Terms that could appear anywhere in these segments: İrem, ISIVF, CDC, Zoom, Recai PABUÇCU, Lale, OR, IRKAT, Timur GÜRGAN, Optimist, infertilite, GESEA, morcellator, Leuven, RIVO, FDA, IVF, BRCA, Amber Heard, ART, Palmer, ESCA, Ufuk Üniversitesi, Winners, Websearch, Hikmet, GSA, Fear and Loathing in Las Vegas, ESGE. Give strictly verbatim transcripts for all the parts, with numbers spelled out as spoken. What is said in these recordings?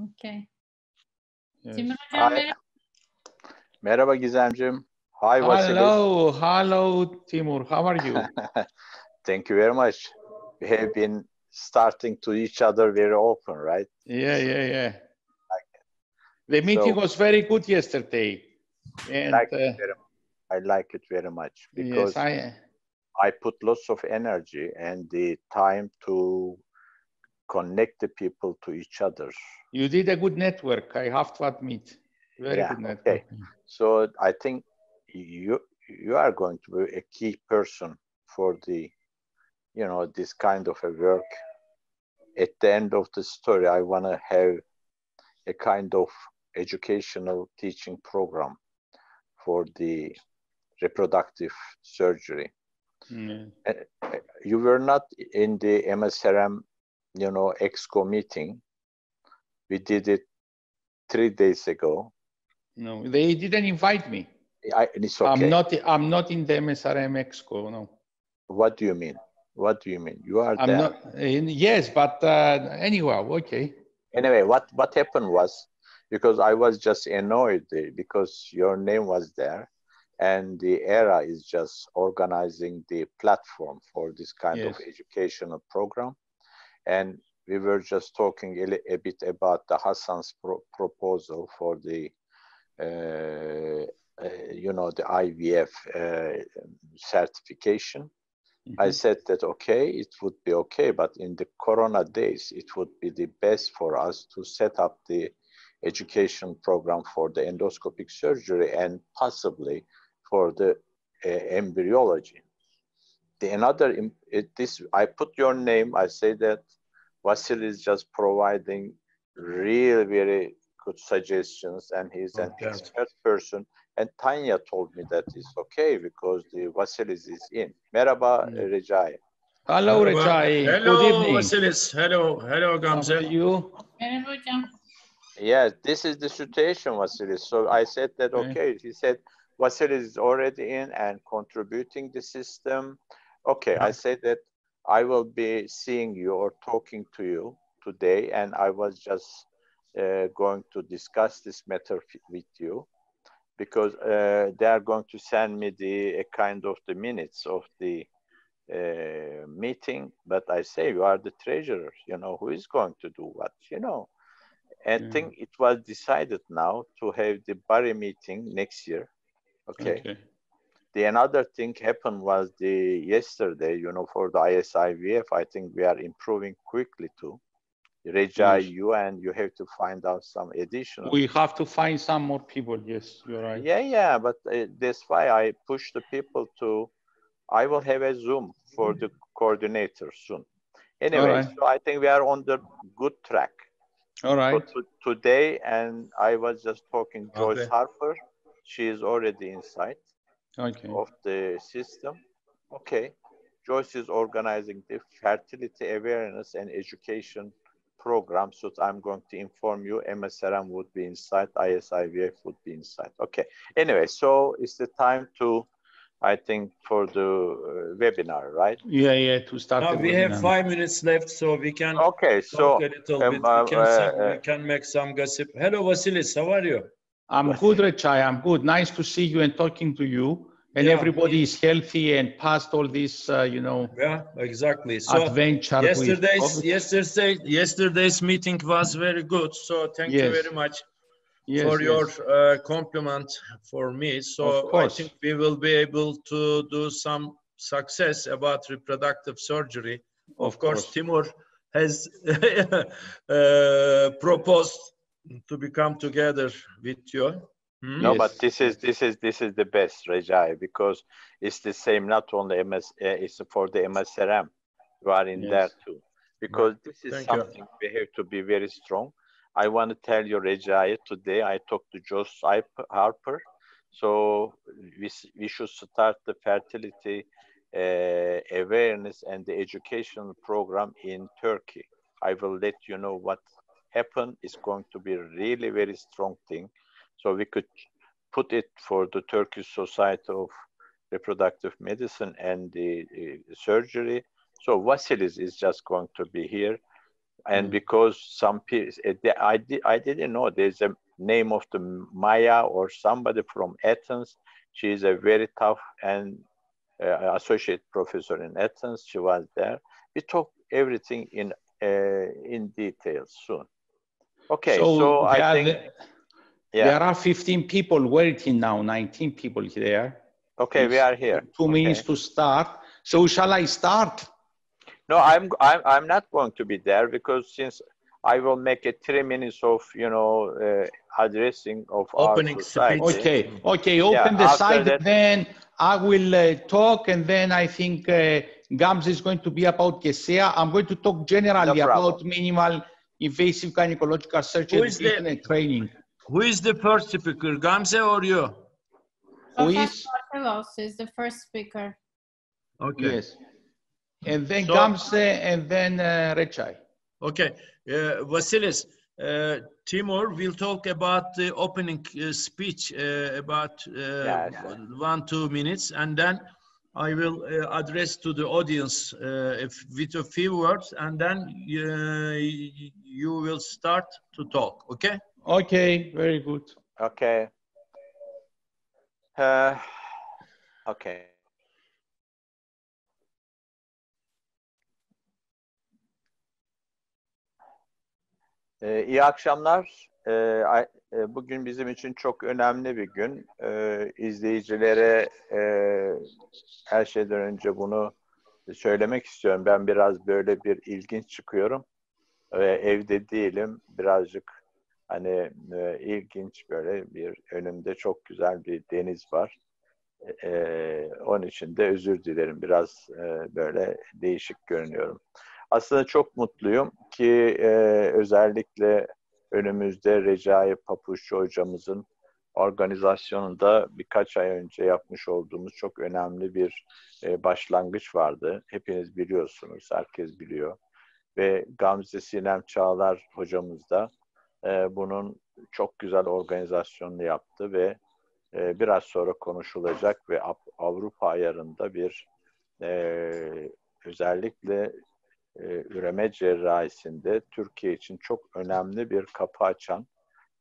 Okay. Yes. Timur Hocam, merhaba. Merhaba Gizemciğim. Hi, hello, hello Timur. How are you? Thank you very much. We have been starting to each other very open, right? Yeah, so, yeah, yeah. Like the meeting so, was very good yesterday. And, like uh, I like it very much because yes, I, I put lots of energy and the time to connect the people to each other. You did a good network, I have to admit. Very yeah, good network. Okay. So I think you you are going to be a key person for the, you know, this kind of a work. At the end of the story, I want to have a kind of educational teaching program for the reproductive surgery. Mm. Uh, you were not in the M S R M, you know, EXCO meeting. We did it three days ago. No, they didn't invite me. I, it's okay. I'm not. I'm not in the M S R M EXCO. No. What do you mean? What do you mean? You are I'm there. Not, in, yes, but uh, anyway, okay. Anyway, what what happened was, because I was just annoyed because your name was there, and the ERA is just organizing the platform for this kind yes. of educational program, and we were just talking a, a bit about the Hassan's pro proposal for the, uh, uh, you know, the I V F uh, certification. Mm-hmm. I said that, okay, it would be okay, but in the Corona days, it would be the best for us to set up the education program for the endoscopic surgery and possibly for the uh, embryology. The another, it, this, I put your name, I say that Vasilis is just providing really, really good suggestions and he's an okay. expert person. And Tanya told me that it's okay because the Vasilis is in. Merhaba Recai. Hello Recai. Hello Vasilis. Hello. Hello Gamze. How are you? Merhaba hocam. Yes, this is the situation Vasilis. So I said that okay. He said Vasilis is already in and contributing the system. Okay, I said that I will be seeing you or talking to you today and I was just uh, going to discuss this matter with you. Because uh, they are going to send me the a kind of the minutes of the uh, meeting, but I say you are the treasurer. You know who is going to do what. You know, and yeah. think it was decided now to have the Bari meeting next year. Okay. okay. The another thing happened was the yesterday. You know, for the I S I V F, I think we are improving quickly too. Recai, you and you have to find out some additional. We have to find some more people. Yes, you're right. Yeah, yeah, but uh, that's why I push the people to. I will have a Zoom for the coordinator soon. Anyway, right. So I think we are on the good track. All right. So to, today, and I was just talking to Joyce okay. Harper. She is already inside okay. of the system. Okay. Joyce is organizing the fertility awareness and education program, so I'm going to inform you. M S R M would be inside, I S I V F would be inside. Okay. Anyway, so it's the time to, I think, for the uh, webinar, right? Yeah, yeah, to start. Now we webinar. have five minutes left, so we can okay, talk so, a little um, bit. Uh, we, can uh, some, uh, we can make some gossip. Hello, Vasilis, how are you? I'm good, Recai, I'm good. Nice to see you and talking to you. And yeah, everybody yeah. is healthy and past all this, uh, you know. Yeah, exactly. So adventure. Yesterday's yesterday yesterday's meeting was very good. So thank yes. you very much yes, for yes. your uh, compliment for me. So I think we will be able to do some success about reproductive surgery. Of, of course, course, Timur has uh, proposed to become together with you. Mm, no, yes. but this is this is this is the best, Recai, because it's the same. Not only M S, uh, it's for the M S R M. You are in yes. there too, because yeah. this is Thank something you. we have to be very strong. I want to tell you, Recai, today I talked to Josh Harper, so we we should start the fertility uh, awareness and the educational program in Turkey. I will let you know what happened. It's going to be a really very strong thing. So we could put it for the Turkish Society of Reproductive Medicine and the uh, surgery. So Vasilis is just going to be here And because some people, I, I didn't know there's a name of the Maya or somebody from Athens. She is a very tough and uh, associate professor in Athens. She was there. We talk everything in uh, in detail soon. Okay, so, so I think the, yeah. there are fifteen people waiting now, nineteen people there. Okay, it's we are here. Two okay. minutes to start. So shall I start? No, I'm, I'm, I'm not going to be there because since I will make a three minutes of, you know, uh, addressing of opening our society. Speech. Okay, okay, open yeah, the site, that, then I will uh, talk, and then I think uh, Gamze is going to be about GESEA. I'm going to talk generally no about minimal invasive gynecological surgery and the, training. Who is the first speaker, Gamze or you? Who is? is the first speaker. Okay. Yes. And then so, Gamze, and then uh, Recai. Okay, uh, Vasilis, uh, Timur will talk about the opening uh, speech uh, about uh, yes. one, two minutes, and then I will uh, address to the audience uh, if, with a few words, and then uh, you will start to talk, okay? Okay, very good. Okay. Uh, okay. Ee, iyi akşamlar. Ee, bugün bizim için çok önemli bir gün. Ee, izleyicilere e, her şeyden önce bunu söylemek istiyorum. Ben biraz böyle bir ilginç çıkıyorum. Ee, evde değilim. Birazcık hani e, ilginç böyle bir önümde çok güzel bir deniz var. Ee, onun için de özür dilerim. Biraz e, böyle değişik görünüyorum. Aslında çok mutluyum ki e, özellikle önümüzde Recai Pabuçcu hocamızın organizasyonunda birkaç ay önce yapmış olduğumuz çok önemli bir e, başlangıç vardı. Hepiniz biliyorsunuz, herkes biliyor. Ve Gamze Sinem Çağlar hocamız da e, bunun çok güzel organizasyonunu yaptı ve e, biraz sonra konuşulacak ve Avrupa ayarında bir e, özellikle üreme cerrahisinde Türkiye için çok önemli bir kapı açan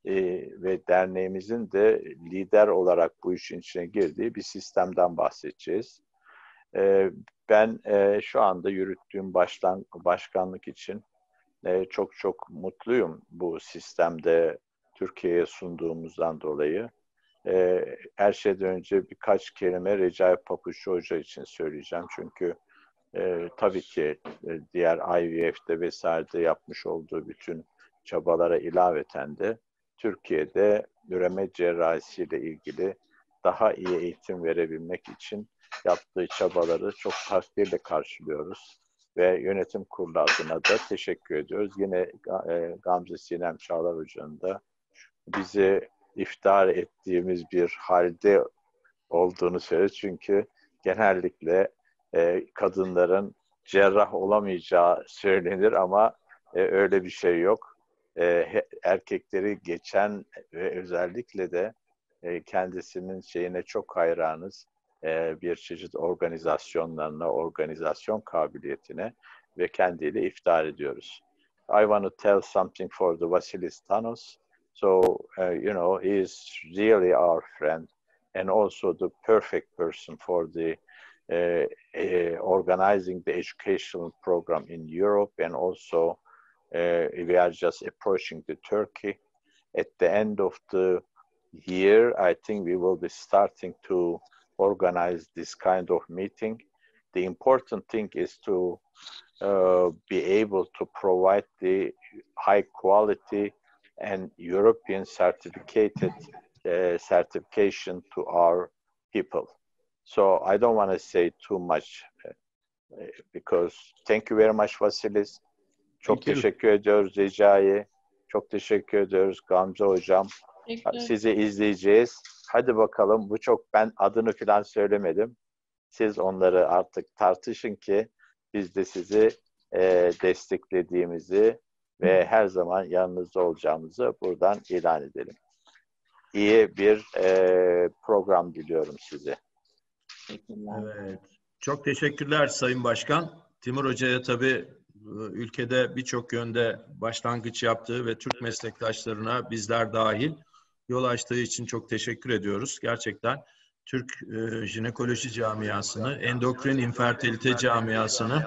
e, ve derneğimizin de lider olarak bu işin içine girdiği bir sistemden bahsedeceğiz. E, ben e, şu anda yürüttüğüm başlan, başkanlık için e, çok çok mutluyum bu sistemde Türkiye'ye sunduğumuzdan dolayı. E, her şeyden önce birkaç kelime Recai Pabuçcu Hoca için söyleyeceğim çünkü Ee, tabii ki e, diğer I V F'de vesairede yapmış olduğu bütün çabalara ilaveten de Türkiye'de üreme cerrahisiyle ilgili daha iyi eğitim verebilmek için yaptığı çabaları çok takdirle karşılıyoruz ve yönetim kurulu adına da teşekkür ediyoruz. Yine e, Gamze Sinem Çağlar Hoca'nın da bizi iftihar ettiğimiz bir halde olduğunu söylüyor çünkü genellikle kadınların cerrah olamayacağı söylenir ama öyle bir şey yok. Erkekleri geçen ve özellikle de kendisinin şeyine çok hayranız bir çeşit organizasyonlarına, organizasyon kabiliyetine ve kendiyle iftihar ediyoruz. I want to tell something for the Vasilis TANOS. So, uh, you know, he is really our friend and also the perfect person for the Uh, uh, organizing the educational program in Europe, and also uh, we are just approaching the Turkey. At the end of the year, I think we will be starting to organize this kind of meeting. The important thing is to uh, be able to provide the high quality and European certificated uh, certification to our people. So I don't want to say too much uh, because thank you very much Vasilis. Çok thank teşekkür you. ediyoruz Recai'ye. Çok teşekkür ediyoruz Gamze hocam. Sizi izleyeceğiz. Hadi bakalım bu çok ben adını falan söylemedim. Siz onları artık tartışın ki biz de sizi e, desteklediğimizi ve her zaman yanınızda olacağımızı buradan ilan edelim. İyi bir e, program diliyorum size. Evet. Çok teşekkürler Sayın Başkan. Timur Hoca'ya tabii ülkede birçok yönde başlangıç yaptığı ve Türk meslektaşlarına bizler dahil yol açtığı için çok teşekkür ediyoruz. Gerçekten Türk e, jinekoloji camiasını, endokrin infertilite camiasını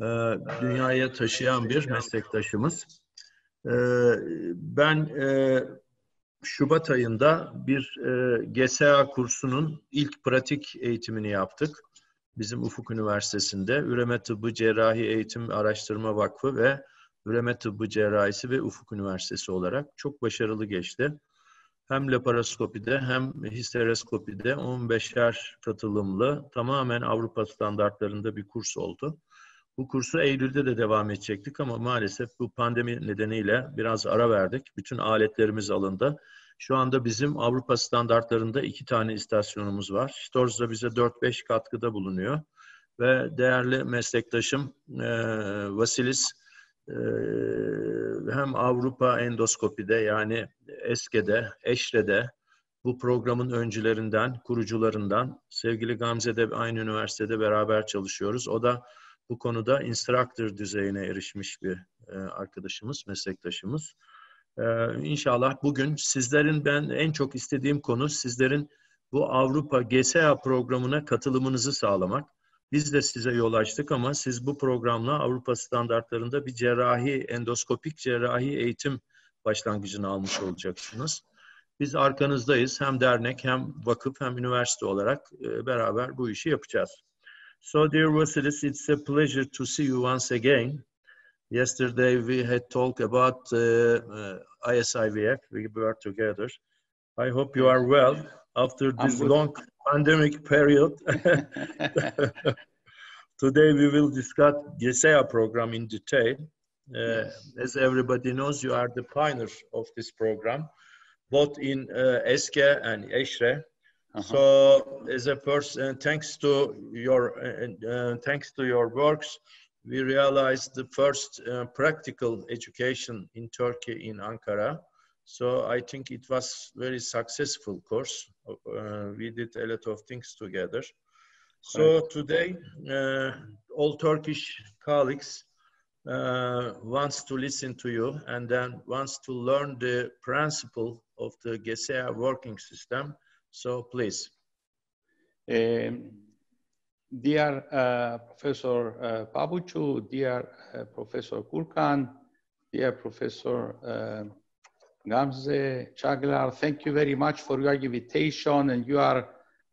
e, dünyaya taşıyan bir meslektaşımız. E, ben e, Şubat ayında bir e, G S A kursunun ilk pratik eğitimini yaptık. Bizim Ufuk Üniversitesi'nde Üreme Tıbbı Cerrahi Eğitim Araştırma Vakfı ve Üreme Tıbbı Cerrahisi ve Ufuk Üniversitesi olarak çok başarılı geçti. Hem laparoskopide hem histeroskopide on beşer katılımlı tamamen Avrupa standartlarında bir kurs oldu. Bu kursu Eylül'de de devam edecektik ama maalesef bu pandemi nedeniyle biraz ara verdik. Bütün aletlerimiz alındı. Şu anda bizim Avrupa standartlarında iki tane istasyonumuz var. Storz'da bize dört beş katkıda bulunuyor. Ve değerli meslektaşım e, Vasilis e, hem Avrupa endoskopide yani E S G E'de, ESHRE'de bu programın öncülerinden, kurucularından. Sevgili Gamze de aynı üniversitede beraber çalışıyoruz. O da bu konuda instructor düzeyine erişmiş bir e, arkadaşımız, meslektaşımız. Ee, inşallah bugün sizlerin ben en çok istediğim konu sizlerin bu Avrupa G S A programına katılımınızı sağlamak. Biz de size yol açtık ama siz bu programla Avrupa standartlarında bir cerrahi, endoskopik cerrahi eğitim başlangıcını almış olacaksınız. Biz arkanızdayız. Hem dernek hem vakıf hem üniversite olarak e, beraber bu işi yapacağız. So dear Vasilis, it's a pleasure to see you once again. Yesterday we had talked about uh, uh, I S I V F. We were together. I hope you are well after this long pandemic period. Today we will discuss GESEA program in detail. Uh, yes. As everybody knows, you are the pioneer of this program, both in uh, ESCA and ESHRE. Uh-huh. So, as a person, thanks to your uh, uh, thanks to your works. We realized the first uh, practical education in Turkey in Ankara. So I think it was very successful course. Uh, we did a lot of things together. So today, uh, all Turkish colleagues uh, wants to listen to you and then wants to learn the principle of the GESEA working system. So please. Um. Dear uh, Professor uh, Pabucu, dear uh, Professor Gürgan, dear Professor uh, Gamze Çağlar, thank you very much for your invitation and your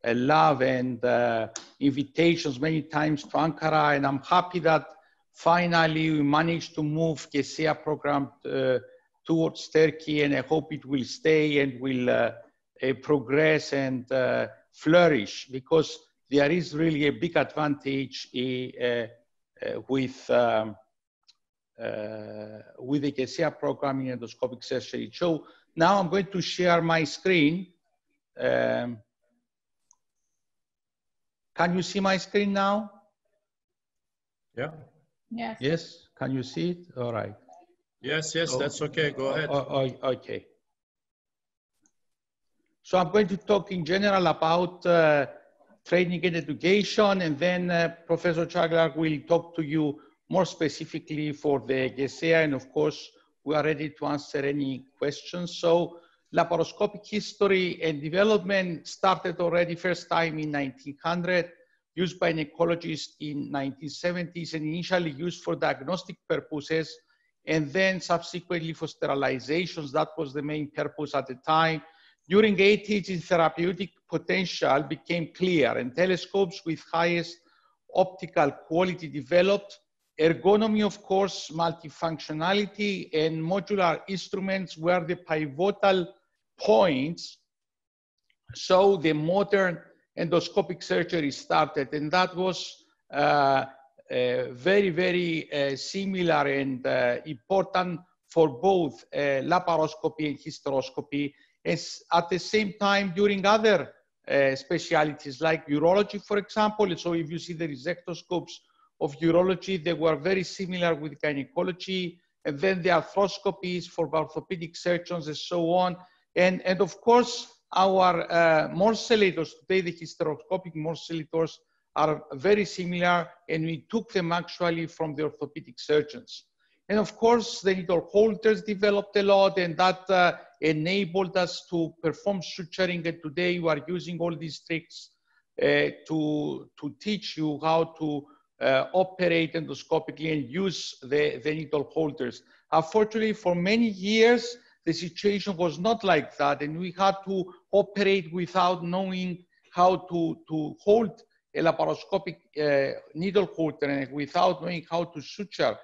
uh, love and uh, invitations many times to Ankara. And I'm happy that finally we managed to move GESEA program uh, towards Turkey, and I hope it will stay and will uh, uh, progress and uh, flourish, because there is really a big advantage uh, uh, with, um, uh, with the GESEA program in endoscopic surgery. So now I'm going to share my screen. Um, can you see my screen now? Yeah. Yes. Yes, can you see it? All right. Yes, yes, so, that's okay, go ahead. Okay. So I'm going to talk in general about uh, training and education, and then uh, Professor Çağlar will talk to you more specifically for the GESEA, and of course we are ready to answer any questions. So laparoscopic history and development started already first time in nineteen hundred, used by an ecologist in nineteen seventies, and initially used for diagnostic purposes and then subsequently for sterilizations. That was the main purpose at the time. During the eighties, its therapeutic potential became clear, and telescopes with highest optical quality developed. Ergonomy, of course, multifunctionality, and modular instruments were the pivotal points. So the modern endoscopic surgery started, and that was uh, uh, very, very uh, similar and uh, important for both uh, laparoscopy and hysteroscopy. As at the same time, during other uh, specialities like urology, for example. So if you see the resectoscopes of urology, they were very similar with gynecology, and then the arthroscopies for orthopedic surgeons and so on. And, and of course, our uh, morcellators, today the hysteroscopic morcellators are very similar, and we took them actually from the orthopedic surgeons. And of course, the needle holders developed a lot, and that uh, enabled us to perform suturing. And today, we are using all these tricks uh, to, to teach you how to uh, operate endoscopically and use the, the needle holders. Unfortunately, for many years, the situation was not like that, and we had to operate without knowing how to, to hold a laparoscopic uh, needle holder and without knowing how to suture,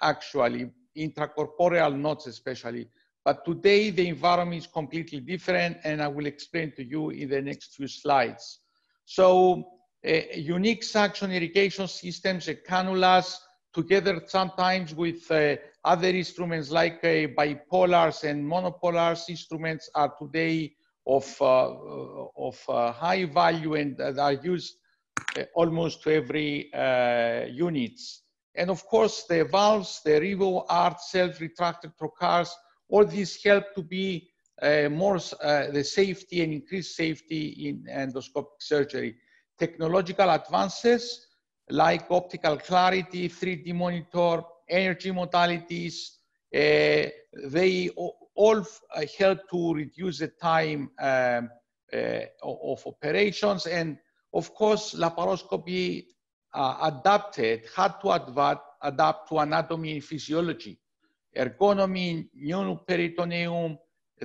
actually, intracorporeal knots especially. But today, the environment is completely different, and I will explain to you in the next few slides. So, uh, unique suction irrigation systems and cannulas, together sometimes with uh, other instruments like uh, bipolars and monopolars instruments, are today of, uh, of uh, high value and are used uh, almost to every uh, units. And of course, the valves, the RIVO, ART, self-retracted trocars, all these help to be uh, more uh, the safety and increased safety in endoscopic surgery. Technological advances like optical clarity, three D monitor, energy modalities, uh, they all help to reduce the time um, uh, of operations. And of course, laparoscopy Uh, adapted, had to adva adapt to anatomy and physiology, ergonomy, new peritoneum,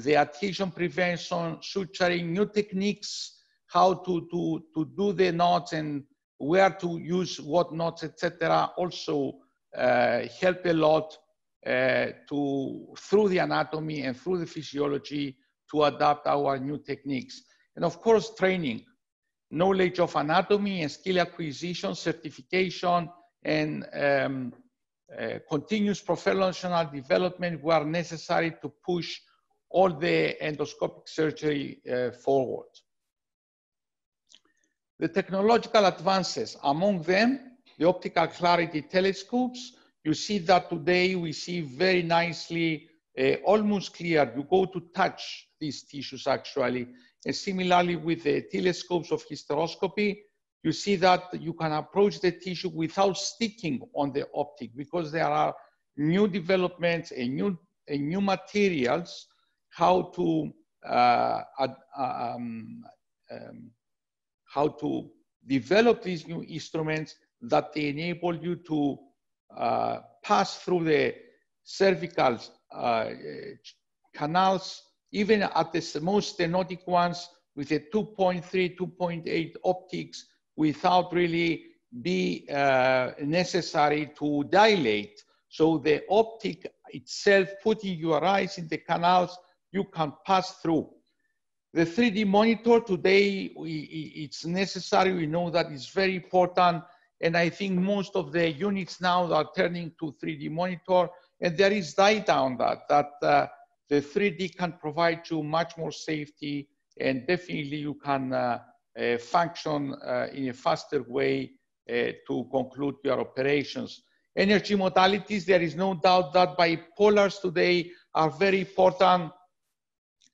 the adhesion prevention, suturing, new techniques, how to, to, to do the knots and where to use what knots, et cetera, also uh, help a lot uh, to, through the anatomy and through the physiology, to adapt our new techniques. And of course, training. Knowledge of anatomy and skill acquisition, certification, and um, uh, continuous professional development were necessary to push all the endoscopic surgery uh, forward. The technological advances, among them, the optical clarity telescopes. You see that today we see very nicely, uh, almost clear. You go to touch these tissues actually. And similarly, with the telescopes of hysteroscopy, you see that you can approach the tissue without sticking on the optic, because there are new developments and new, and new materials, how to, uh, um, um, how to develop these new instruments that they enable you to uh, pass through the cervical uh, canals, even at the most stenotic ones, with a two point three, two point eight optics, without really be uh, necessary to dilate. So the optic itself, putting your eyes in the canals, you can pass through. The three D monitor today, we, it's necessary. We know that it's very important. And I think most of the units now are turning to three D monitor. And there is data on that, that uh, the three D can provide you much more safety, and definitely you can uh, uh, function uh, in a faster way uh, to conclude your operations. Energy modalities, there is no doubt that bipolars today are very important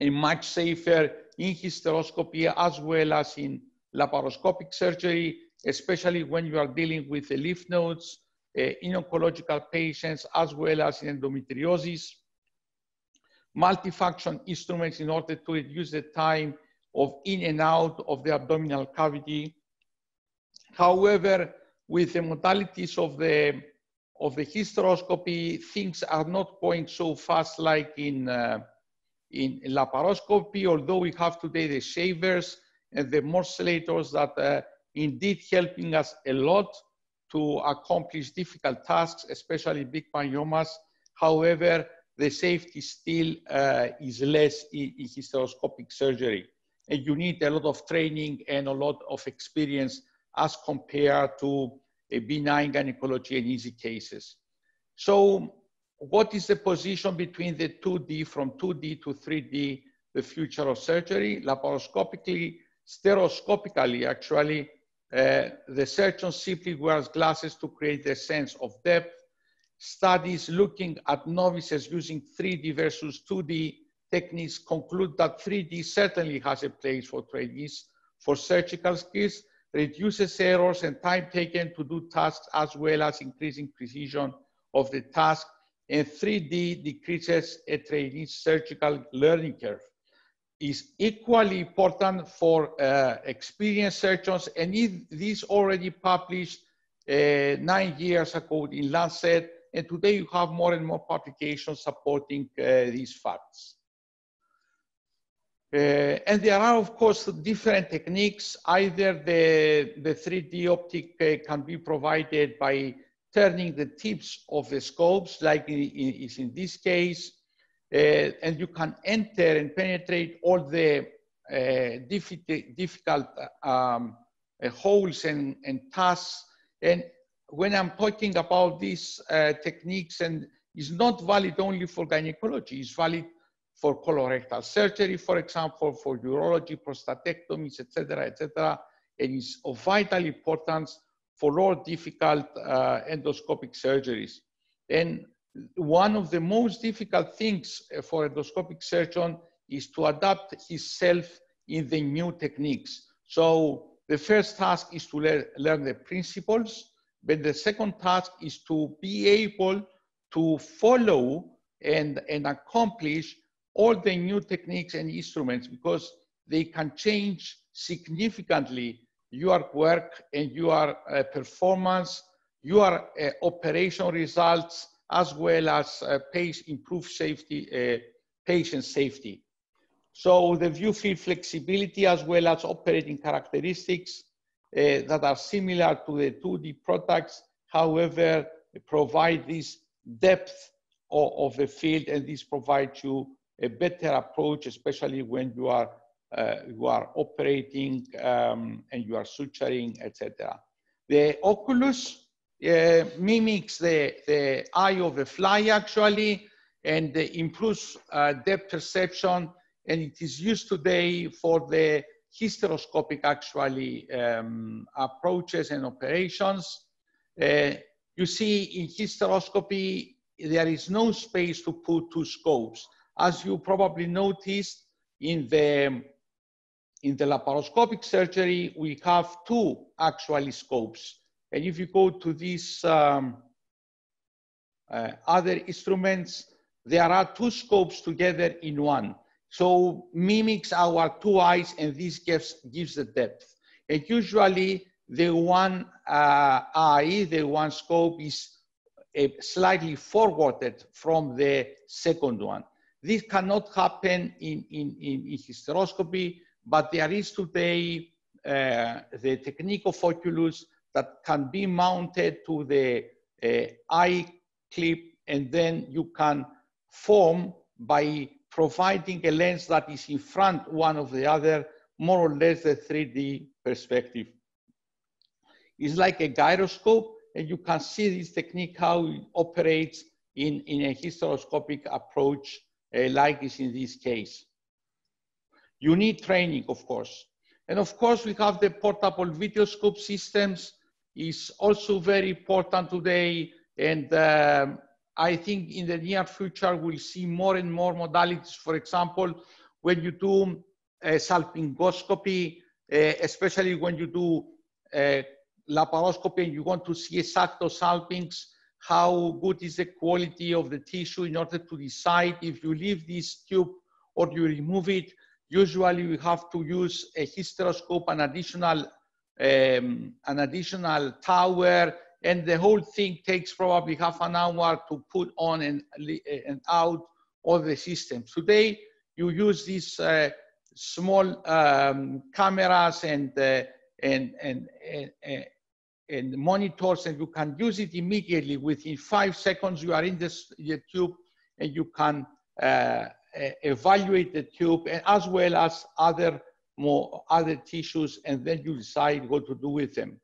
and much safer in hysteroscopy as well as in laparoscopic surgery, especially when you are dealing with the lymph nodes uh, in oncological patients as well as in endometriosis. Multifunction instruments in order to reduce the time of in and out of the abdominal cavity. However, with the modalities of the, of the hysteroscopy, things are not going so fast like in, uh, in laparoscopy, although we have today the shavers and the morcellators that uh, indeed helping us a lot to accomplish difficult tasks, especially big myomas. However, the safety still uh, is less in, in hysteroscopic surgery. And you need a lot of training and a lot of experience as compared to a benign gynecology and easy cases. So what is the position between the two D, from two D to three D, the future of surgery? Laparoscopically, stereoscopically actually, uh, the surgeon simply wears glasses to create a sense of depth. Studies looking at novices using three D versus two D techniques conclude that three D certainly has a place for trainees for surgical skills, reduces errors and time taken to do tasks, as well as increasing precision of the task, and three D decreases a trainee's surgical learning curve. Is equally important for uh, experienced surgeons, and it, this already published uh, nine years ago in Lancet, and today you have more and more publications supporting uh, these facts. Uh, and there are, of course, different techniques. Either the, the three D optic uh, can be provided by turning the tips of the scopes, like in, in, is in this case, uh, and you can enter and penetrate all the uh, difficult, difficult um, uh, holes and, and tasks. And when I'm talking about these uh, techniques, and it's not valid only for gynecology, it's valid for colorectal surgery, for example, for urology, prostatectomies, et cetera, et cetera. And it's of vital importance for all difficult uh, endoscopic surgeries. And one of the most difficult things for endoscopic surgeon is to adapt himself in the new techniques. So the first task is to le learn the principles, but the second task is to be able to follow and, and accomplish all the new techniques and instruments, because they can change significantly your work and your uh, performance, your uh, operation results, as well as uh, pace, improve safety, uh, patient safety. So the view field flexibility, as well as operating characteristics uh, that are similar to the two D products, however, provide this depth of, of the field, and this provides you a better approach, especially when you are uh, you are operating um, and you are suturing, et cetera. The oculus uh, mimics the the eye of the fly actually, and improves uh, depth perception, and it is used today for the hysteroscopic actually um, approaches and operations. Uh, you see, in hysteroscopy there is no space to put two scopes. As you probably noticed, in the, in the laparoscopic surgery, we have two actually scopes. And if you go to these um, uh, other instruments, there are two scopes together in one. So mimics our two eyes, and this gives, gives the depth. And usually the one uh, eye, the one scope is uh, slightly forwarded from the second one. This cannot happen in, in, in, in hysteroscopy, but there is today uh, the technique of oculus that can be mounted to the uh, eye clip, and then you can form by providing a lens that is in front one of the other, more or less the three D perspective. It's like a gyroscope, and you can see this technique, how it operates in, in a hysteroscopic approach. Uh, like this in this case. You need training, of course. And of course, we have the portable videoscope systems. It's also very important today. And uh, I think in the near future, we'll see more and more modalities. For example, when you do uh, salpingoscopy, uh, especially when you do uh, laparoscopy and you want to see exacto salpings, how good is the quality of the tissue in order to decide if you leave this tube or you remove it. Usually we have to use a hysteroscope, an additional, um, an additional tower, and the whole thing takes probably half an hour to put on and, and out all the systems. Today, you use these uh, small um, cameras and, uh, and, and, and, and and monitors, and you can use it immediately. Within five seconds, you are in this, the tube, and you can uh, evaluate the tube, and as well as other, more, other tissues, and then you decide what to do with them.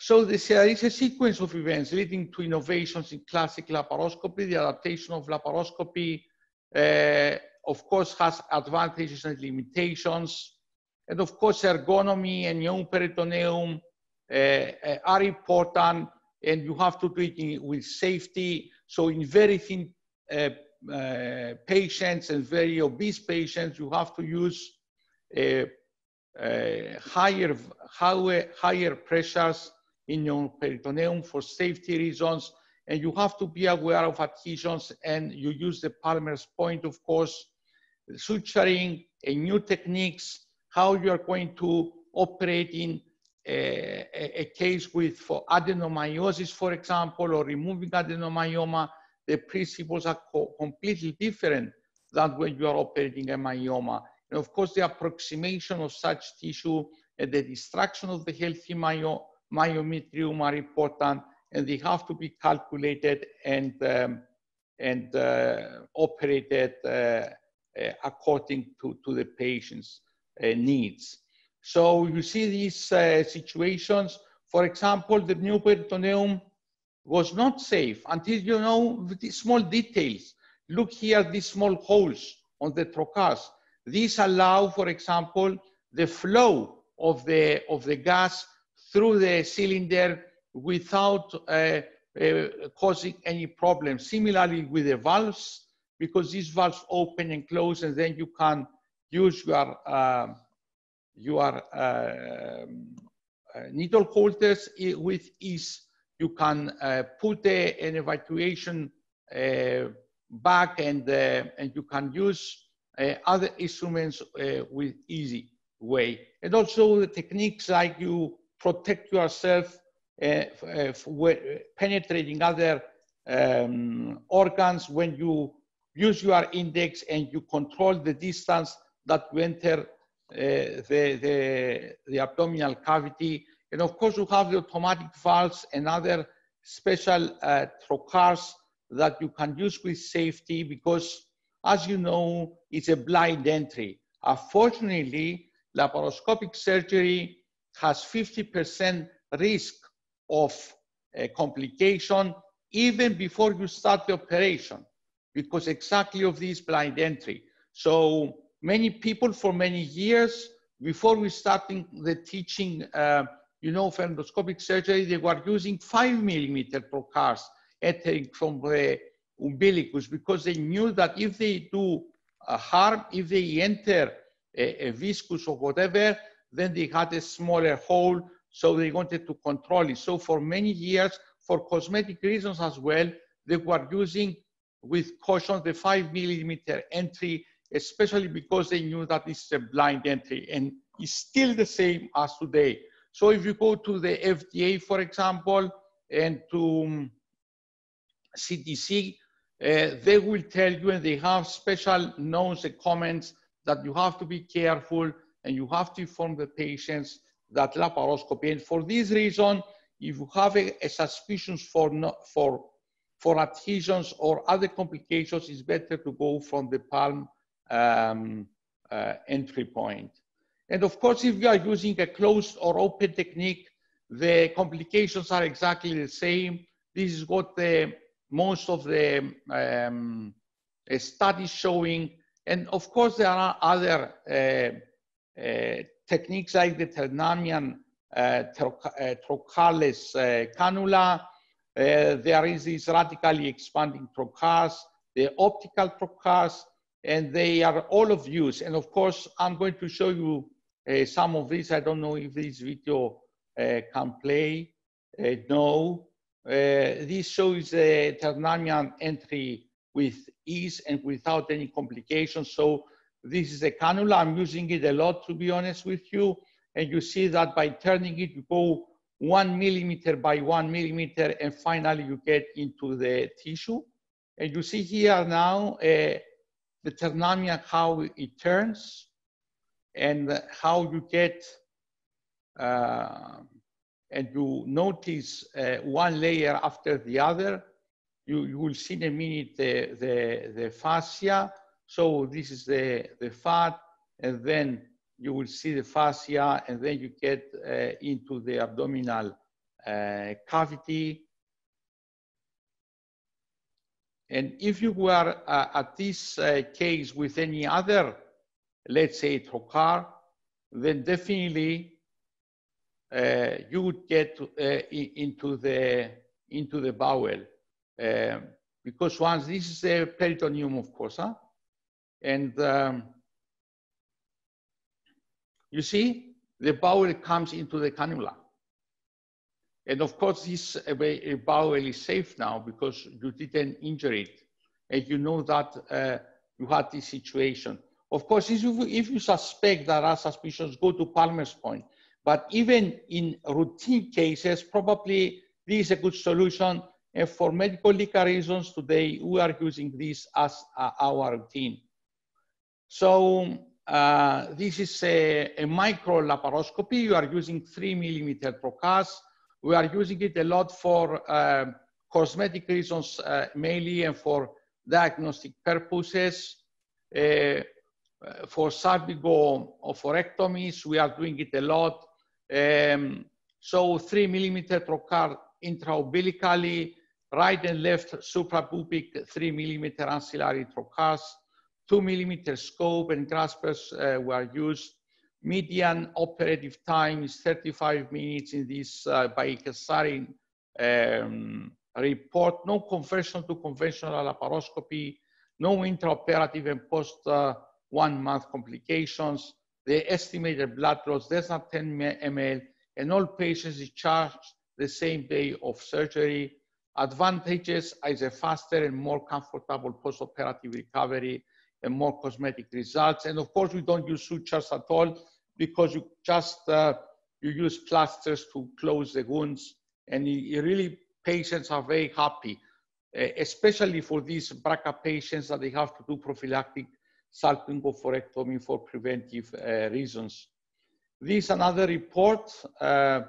So this, uh, there is a sequence of events leading to innovations in classic laparoscopy. The adaptation of laparoscopy, uh, of course, has advantages and limitations. And of course, ergonomy and neoperitoneum Uh, are important, and you have to do it in, with safety. So in very thin uh, uh, patients and very obese patients, you have to use uh, uh, higher, higher, higher pressures in your peritoneum for safety reasons, and you have to be aware of adhesions, and you use the Palmer's point, of course, suturing and new techniques, how you are going to operate in a, a, a case with for adenomyosis, for example, or removing adenomyoma. The principles are co completely different than when you are operating a myoma. And of course, the approximation of such tissue and the destruction of the healthy myo myometrium are important, and they have to be calculated and, um, and uh, operated uh, according to, to the patient's uh, needs. So you see these uh, situations. For example, the new peritoneum was not safe until you know the small details. Look here, these small holes on the trocars. These allow, for example, the flow of the, of the gas through the cylinder without uh, uh, causing any problem. Similarly with the valves, because these valves open and close, and then you can use your, uh, your uh, needle holders with ease. You can uh, put a, an evacuation uh, back, and, uh, and you can use uh, other instruments uh, with easy way. And also the techniques like you protect yourself uh, uh, for penetrating other um, organs when you use your index and you control the distance that you enter uh, the, the, the abdominal cavity. And of course, you have the automatic valves and other special uh, trocars that you can use with safety because, as you know, it's a blind entry. Unfortunately, laparoscopic surgery has fifty percent risk of uh, complication even before you start the operation because exactly of this blind entry. So many people for many years, before we starting the teaching, uh, you know, for endoscopic surgery, they were using five millimeter trocars entering from the umbilicus because they knew that if they do a harm, if they enter a, a viscous or whatever, then they had a smaller hole, so they wanted to control it. So for many years, for cosmetic reasons as well, they were using with caution the five millimeter entry, especially because they knew that it's a blind entry, and it's still the same as today. So if you go to the F D A, for example, and to C D C, uh, they will tell you, and they have special notes and comments that you have to be careful and you have to inform the patients that laparoscopy. And for this reason, if you have a, a suspicion for, no, for, for adhesions or other complications, it's better to go from the palm um, uh, entry point. And of course, if you are using a closed or open technique, the complications are exactly the same. This is what the, most of the um, studies showing. And of course, there are other uh, uh, techniques like the Ternamian uh, trocarless uh, cannula. Uh, there is these radically expanding trocars, the optical trocars, and they are all of use. And of course, I'm going to show you Uh, some of these. I don't know if this video uh, can play. Uh, no. Uh, this shows the Ternamian entry with ease and without any complications. So this is a cannula. I'm using it a lot, to be honest with you. And you see that by turning it, you go one millimeter by one millimeter, and finally you get into the tissue. And you see here now uh, the Ternamian, how it turns, and how you get, uh, and you notice uh, one layer after the other. You, you will see in a minute the, the, the fascia. So this is the, the fat, and then you will see the fascia, and then you get uh, into the abdominal uh, cavity. And if you were uh, at this uh, case with any other, let's say trocar, then definitely uh, you would get uh, into the into the bowel, um, because once this is a peritoneum, of course, huh? And um, You see, the bowel comes into the cannula. And of course, this bowel is safe now because you didn't injure it. And you know that uh, you had this situation. Of course, if you, if you suspect there are suspicions, go to Palmer's point. But even in routine cases, probably this is a good solution. And for medical legal reasons, today we are using this as uh, our routine. So uh, this is a, a micro laparoscopy. You are using three millimeter Procas. We are using it a lot for uh, cosmetic reasons uh, mainly, and for diagnostic purposes. Uh, for sarbigo or oophorectomies, we are doing it a lot. Um, so three millimeter trocar intraumbilically, right and left suprapubic three millimeter ancillary trocars, two millimeter scope and graspers uh, were used. Median operative time is thirty-five minutes in this uh, by Kesarin um, report. No conversion to conventional laparoscopy, no intraoperative and post uh, one month complications. The estimated blood loss less than ten milliliters, and all patients discharged the same day of surgery. Advantages is a faster and more comfortable post-operative recovery and more cosmetic results. And of course, we don't use sutures at all because you just uh, you use plasters to close the wounds, and it, it really patients are very happy, uh, especially for these B R C A patients that they have to do prophylactic salpingophorectomy for preventive uh, reasons. This is another report. Uh,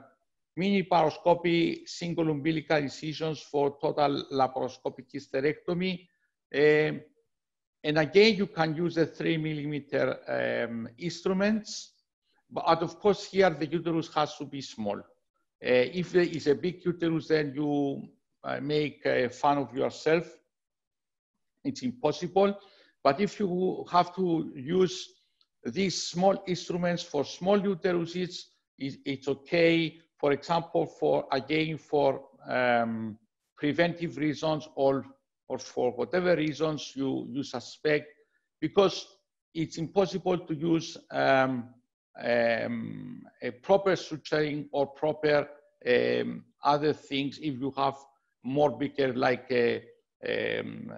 Mini paroscopy, single umbilical incisions for total laparoscopic hysterectomy. Um, and again, you can use the three millimeter um, instruments, but of course here the uterus has to be small. Uh, if there is a big uterus, then you uh, make a fun of yourself. It's impossible. But if you have to use these small instruments for small uteruses, it's, it's okay. For example, for again, for um, preventive reasons or, or for whatever reasons you, you suspect, because it's impossible to use um, um, a proper suturing or proper um, other things if you have more bigger, like a, um,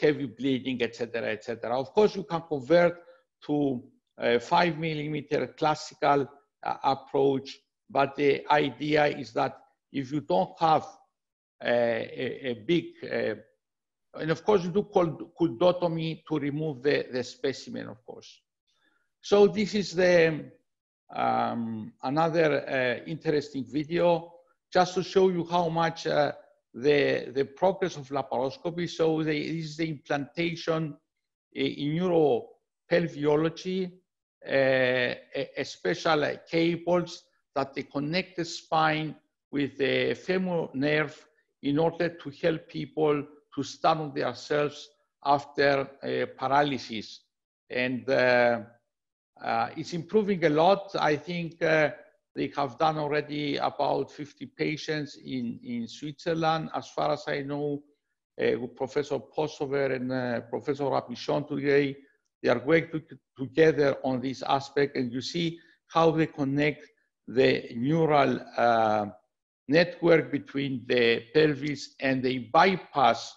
heavy bleeding, et cetera, et cetera. Of course, you can convert to a five millimeter classical uh, approach. But the idea is that if you don't have uh, a, a big, uh, and of course you do culdotomy to remove the, the specimen, of course. So this is the um, another uh, interesting video, just to show you how much uh, the, the progress of laparoscopy. So the, this is the implantation in neuropelviology, uh, a, a special uh, cables that they connect the spine with the femoral nerve in order to help people to stand on themselves after uh, paralysis. And uh, uh, it's improving a lot. I think uh, they have done already about fifty patients in, in Switzerland. As far as I know, uh, with Professor Possover and uh, Professor Rapichon today, they are working together on this aspect, and you see how they connect the neural uh, network between the pelvis, and they bypass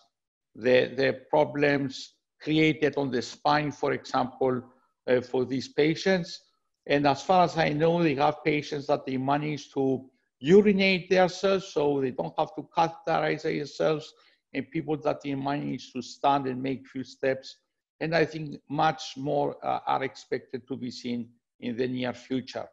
the, the problems created on the spine, for example, uh, for these patients. And as far as I know, they have patients that they manage to urinate themselves, so they don't have to catheterize themselves, and people that they manage to stand and make few steps. And I think much more uh, are expected to be seen in the near future.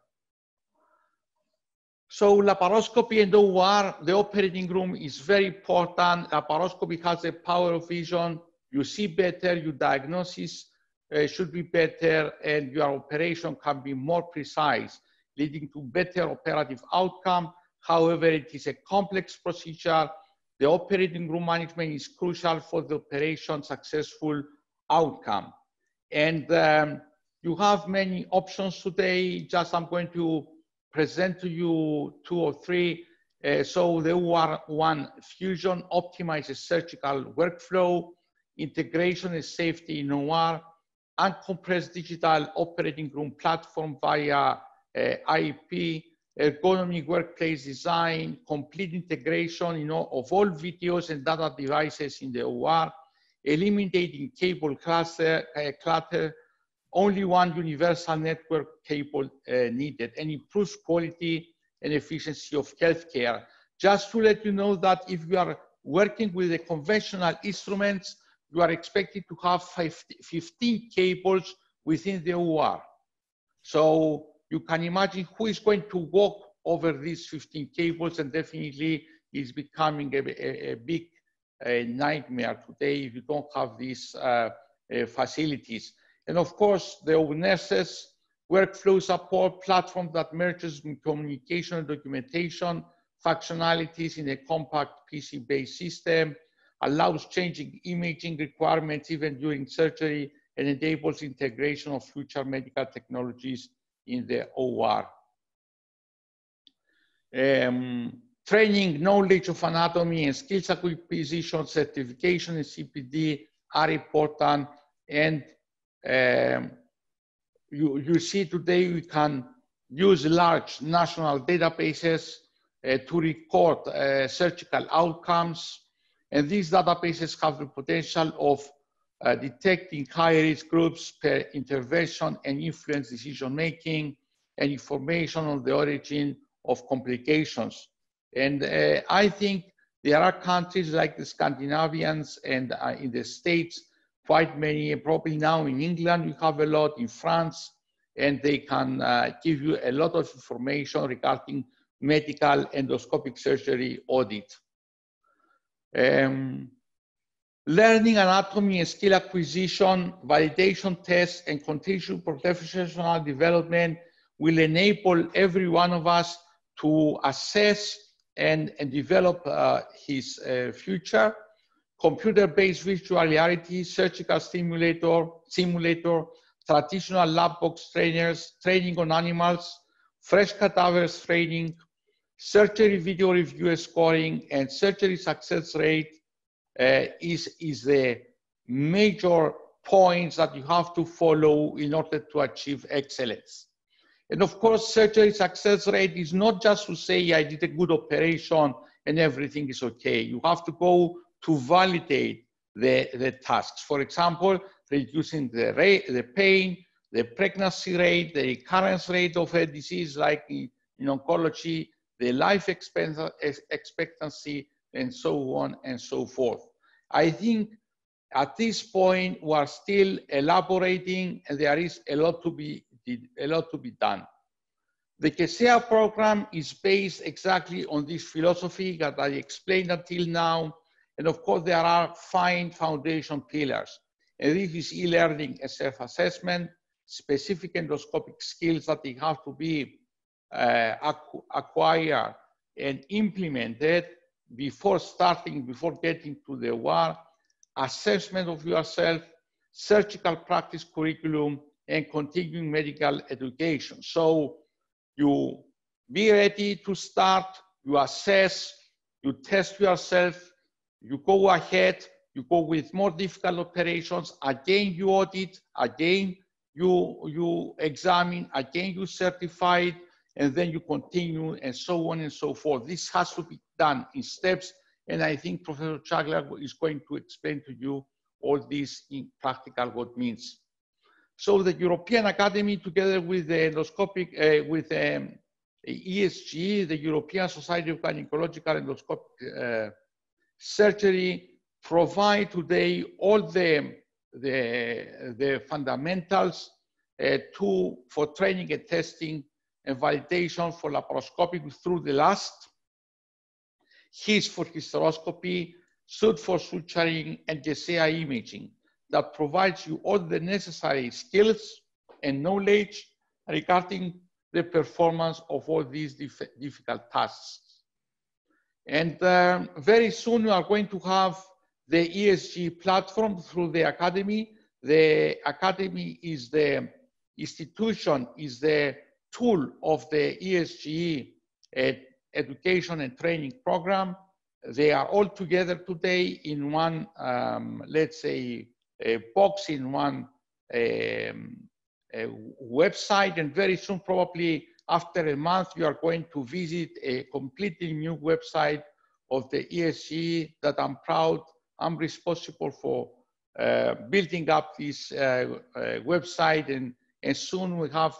So laparoscopy and O R, the operating room is very important. Laparoscopy has the power of vision. You see better, your diagnosis uh, should be better, and your operation can be more precise, leading to better operative outcome. However, it is a complex procedure. The operating room management is crucial for the operation successful outcome. And um, you have many options today. Just I'm going to present to you two or three. Uh, so the O R one fusion optimizes surgical workflow, integration and safety in O R, uncompressed digital operating room platform via uh, I P, ergonomic workplace design, complete integration, you know, of all videos and data devices in the O R, eliminating cable cluster, uh, clutter, only one universal network cable uh, needed, and improves quality and efficiency of healthcare. Just to let you know that if you are working with the conventional instruments, you are expected to have fifteen cables within the O R. So you can imagine who is going to walk over these fifteen cables, and definitely is becoming a, a, a big a nightmare today if you don't have these uh, uh, facilities. And of course, the nurses, workflow support platform that merges communication and documentation, functionalities in a compact P C-based system, allows changing imaging requirements even during surgery, and enables integration of future medical technologies in the O R. Um, training, knowledge of anatomy and skills acquisition, certification and C P D are important. And um, you, you see today we can use large national databases uh, to record uh, surgical outcomes. And these databases have the potential of Uh, detecting high-risk groups per intervention and influence decision-making, and information on the origin of complications. And uh, I think there are countries like the Scandinavians and uh, in the States, quite many, and probably now in England, we have a lot, in France, and they can uh, give you a lot of information regarding medical endoscopic surgery audit. Um, Learning anatomy and skill acquisition, validation tests, and continuous professional development will enable every one of us to assess and, and develop uh, his uh, future. Computer-based virtual reality, surgical simulator, simulator, traditional lab box trainers, training on animals, fresh cadavers training, surgery video review and scoring, and surgery success rate, Uh, is, is the major points that you have to follow in order to achieve excellence. And of course, surgery success rate is not just to say, I did a good operation and everything is okay. You have to go to validate the, the tasks. For example, reducing the, rate, the pain, the pregnancy rate, the recurrence rate of a disease like in, in oncology, the life expectancy, and so on and so forth. I think at this point we are still elaborating, and there is a lot to be a lot to be done. The GESEA program is based exactly on this philosophy that I explained until now, and of course there are fine foundation pillars. And this is e-learning and self-assessment, specific endoscopic skills that they have to be uh, acqu acquired and implemented before starting, before getting to the O R, assessment of yourself, surgical practice curriculum, and continuing medical education. So you be ready to start, you assess, you test yourself, you go ahead, you go with more difficult operations, again you audit, again you, you examine, again you certify it, and then you continue, and so on and so forth. This has to be done in steps, and I think Professor ÇAՂLAR is going to explain to you all this in practical what means. So the European Academy, together with the endoscopic, uh, with um, E S G, the European Society of Gynecological Endoscopic uh, Surgery, provide today all the, the, the fundamentals uh, to, for training and testing and validation for laparoscopic through the last, H I S for hysteroscopy, S U D for suturing, and GESEA imaging that provides you all the necessary skills and knowledge regarding the performance of all these dif difficult tasks. And um, very soon we are going to have the E S G platform through the academy. The academy is the institution, is the tool of the E S G uh, education and training program. They are all together today in one, um, let's say, a box, in one um, a website, and very soon probably After a month, you are going to visit a completely new website of the E S G E that I'm proud, I'm responsible for uh, building up this uh, uh, website, and, and soon we have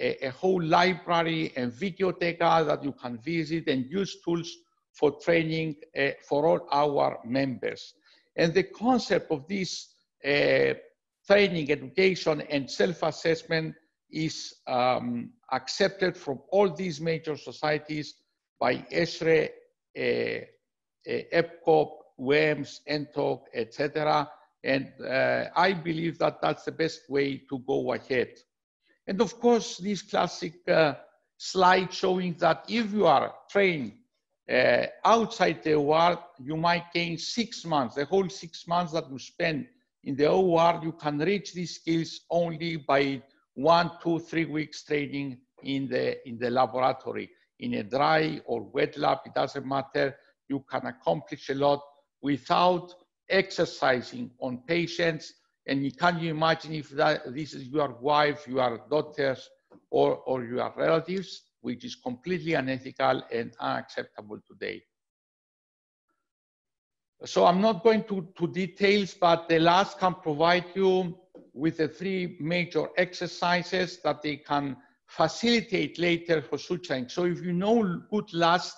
a, a whole library and videoteca that you can visit and use tools for training uh, for all our members. And the concept of this uh, training, education, and self-assessment is um, accepted from all these major societies by ESHRE, uh, uh, EPCOP, W E M S, N T O C, et cetera. And uh, I believe that that's the best way to go ahead. And of course, this classic uh, slide showing that if you are trained uh, outside the O R, you might gain six months, the whole six months that you spend in the O R, you can reach these skills only by one, two, three weeks training in the, in the laboratory. In a dry or wet lab, it doesn't matter. You can accomplish a lot without exercising on patients. And can you imagine if that, this is your wife, your daughters, or, or your relatives, which is completely unethical and unacceptable today. So I'm not going to, to details, but the labs can provide you with the three major exercises that they can facilitate later for suturing. So if you know good labs,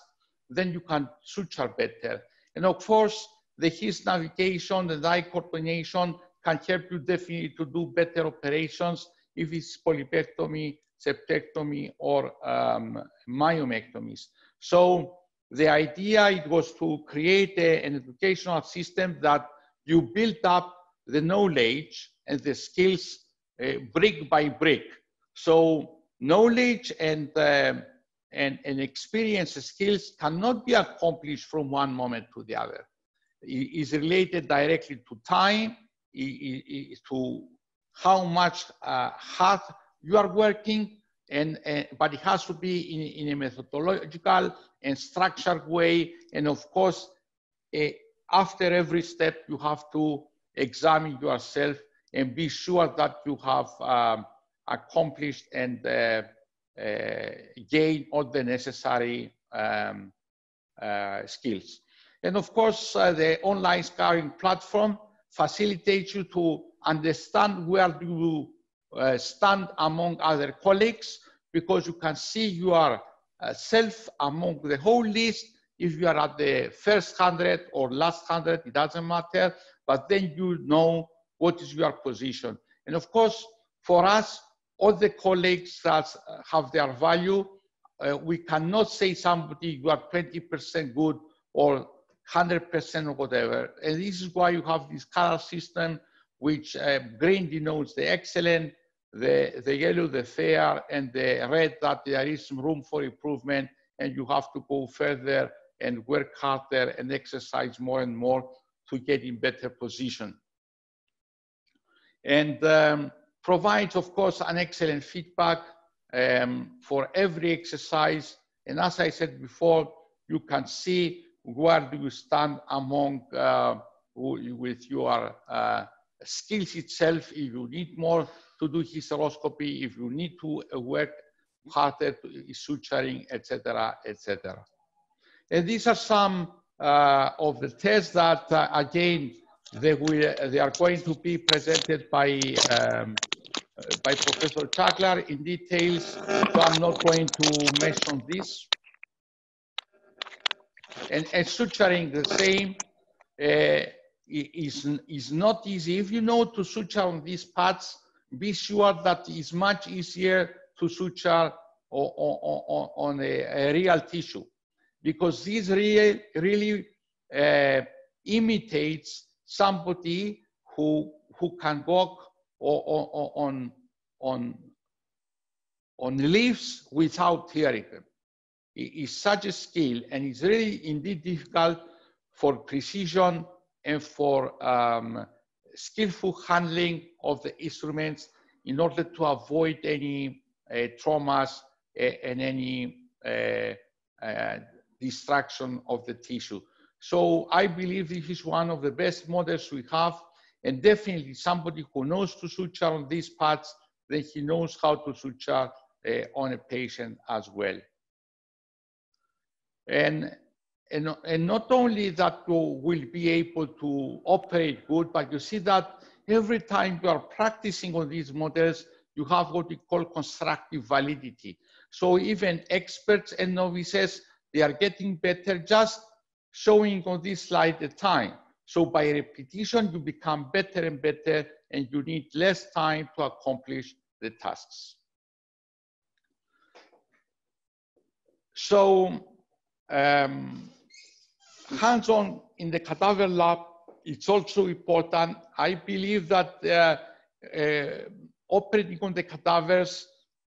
then you can suture better. And of course, the his navigation and eye coordination can help you definitely to do better operations if it's polypectomy, septectomy, or um, myomectomies. So the idea it was to create a, an educational system that you build up the knowledge and the skills uh, brick by brick. So knowledge and, uh, and, and experience and skills cannot be accomplished from one moment to the other. It is related directly to time, it, it, to how much uh, hard you are working, and, and, but it has to be in, in a methodological and structured way. And of course, uh, after every step, you have to examine yourself and be sure that you have um, accomplished and uh, uh, gained all the necessary um, uh, skills. And of course, uh, the online scoring platform facilitates you to understand where you uh, stand among other colleagues, because you can see your uh, self among the whole list. If you are at the first hundred or last hundred, it doesn't matter, but then you know what is your position. And of course, for us, all the colleagues that have their value, uh, we cannot say somebody, you are twenty percent good or one hundred percent or whatever. And this is why you have this color system, which uh, green denotes the excellent, the, the yellow, the fair, and the red that there is some room for improvement, and you have to go further and work harder and exercise more and more to get in better position. And um, provides, of course, an excellent feedback um, for every exercise. And as I said before, you can see where do you stand among uh, with your uh, skills itself, if you need more to do hysteroscopy, if you need to work harder, suturing, et cetera, et cetera. And these are some uh, of the tests that, uh, again, they, will, they are going to be presented by, um, by Professor ÇAՂLAR in details, so I'm not going to mention this. And, and suturing the same uh, is, is not easy. If you know to suture on these parts, be sure that it's much easier to suture on, on, on a, a real tissue, because this real, really uh, imitates somebody who, who can walk on, on, on leaves without hearing them. It is such a skill, and it's really indeed difficult for precision and for um, skillful handling of the instruments in order to avoid any uh, traumas and any uh, uh, destruction of the tissue. So I believe this is one of the best models we have, and definitely somebody who knows to suture on these parts, then he knows how to suture uh, on a patient as well. And, and, and not only that you will be able to operate good, but you see that every time you are practicing on these models, you have what we call constructive validity. So even experts and novices, they are getting better just showing on this slide at time. So by repetition, you become better and better, and you need less time to accomplish the tasks. So um, hands-on in the cadaver lab, it's also important. I believe that uh, uh, operating on the cadavers,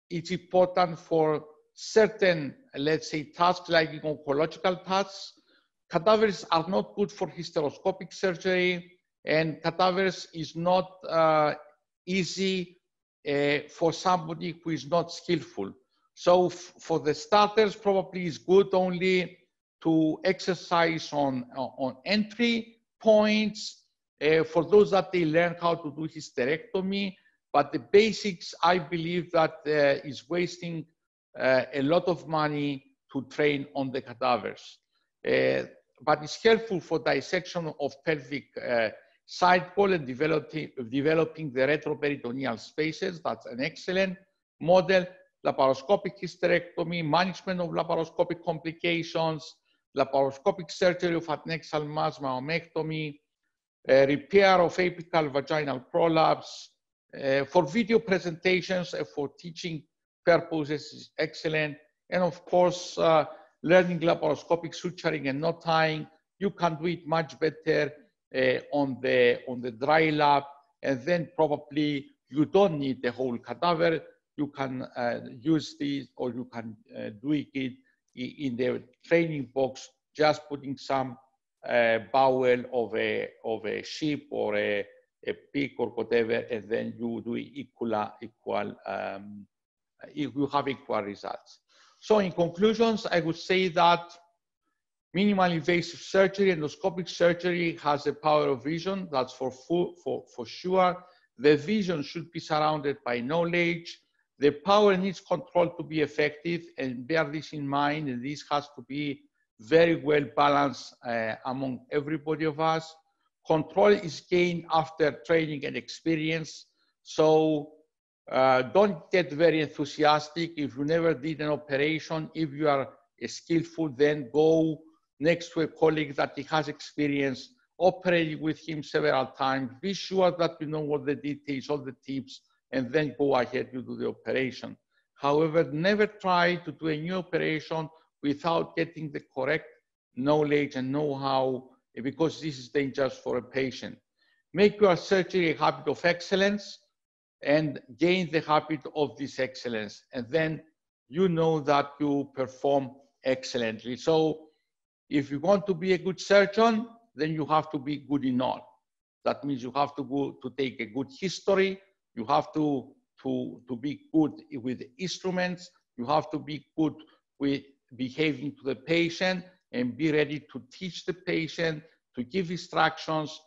it's important for certain, let's say, tasks like oncological tasks. Cadavers are not good for hysteroscopic surgery, and cadavers is not uh, easy uh, for somebody who is not skillful. So for the starters, probably it's good only to exercise on, on entry points uh, for those that they learn how to do hysterectomy. But the basics, I believe that uh, is wasting uh, a lot of money to train on the cadavers. Uh, but it's helpful for dissection of pelvic uh, side wall and developing, developing the retroperitoneal spaces. That's an excellent model. Laparoscopic hysterectomy, management of laparoscopic complications, laparoscopic surgery of adnexal mass myomectomy, uh, repair of apical vaginal prolapse. Uh, for video presentations and uh, for teaching purposes is excellent. And of course, uh, learning laparoscopic suturing and knot tying, you can do it much better uh, on, the, on the dry lab. And then probably you don't need the whole cadaver. You can uh, use this, or you can uh, do it in the training box, just putting some uh, bowel of a, of a sheep or a, a pig or whatever, and then you do equal, equal um, you have equal results. So in conclusions, I would say that minimal invasive surgery, endoscopic surgery has a power of vision, that's for, full, for, for sure. The vision should be surrounded by knowledge. The power needs control to be effective, and bear this in mind, and this has to be very well balanced uh, among everybody of us. Control is gained after training and experience. So uh, don't get very enthusiastic. If you never did an operation, if you are skillful, then go next to a colleague that he has experience, operate with him several times, be sure that you know what the details, all the tips, and then go ahead to do the operation. However, never try to do a new operation without getting the correct knowledge and know-how, because this is dangerous for a patient. Make your surgery a habit of excellence and gain the habit of this excellence. And then you know that you perform excellently. So if you want to be a good surgeon, then you have to be good in all. That means you have to go to take a good history. You have to, to, to be good with instruments. You have to be good with behaving to the patient, and be ready to teach the patient, to give instructions,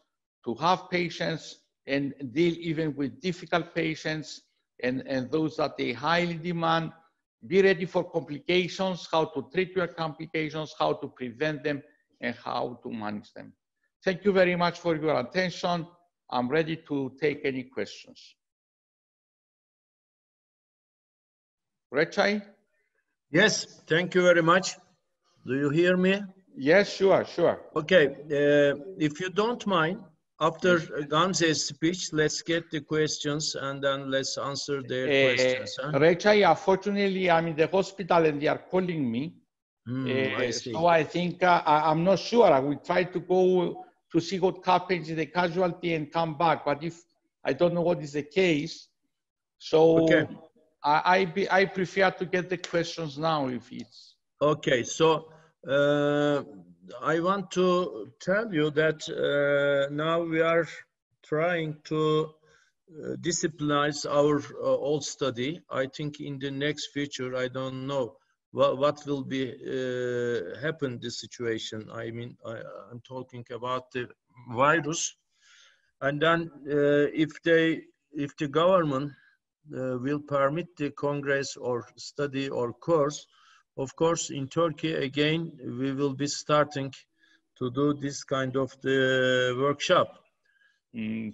to have patience, and deal even with difficult patients and, and those that they highly demand. Be ready for complications, how to treat your complications, how to prevent them, and how to manage them. Thank you very much for your attention. I'm ready to take any questions. Recai? Yes, thank you very much. Do you hear me? Yes, sure, sure. Okay, uh, if you don't mind, after Gamze's speech, let's get the questions and then let's answer their uh, questions. Huh? Recai, unfortunately, I'm in the hospital and they are calling me. Mm, uh, I see. So I think, uh, I, I'm not sure. I will try to go to see what happens in the casualty and come back. But if I don't know what is the case, so okay. I, I, be, I prefer to get the questions now if it's... Okay, so uh, I want to tell you that uh, now we are trying to uh, discipline our uh, old study. I think in the next future, I don't know what, what will be uh, happen this situation. I mean, I, I'm talking about the virus. And then uh, if they, if the government uh, will permit the congress or study or course. Of course, in Turkey, again, we will be starting to do this kind of the workshop. Mm.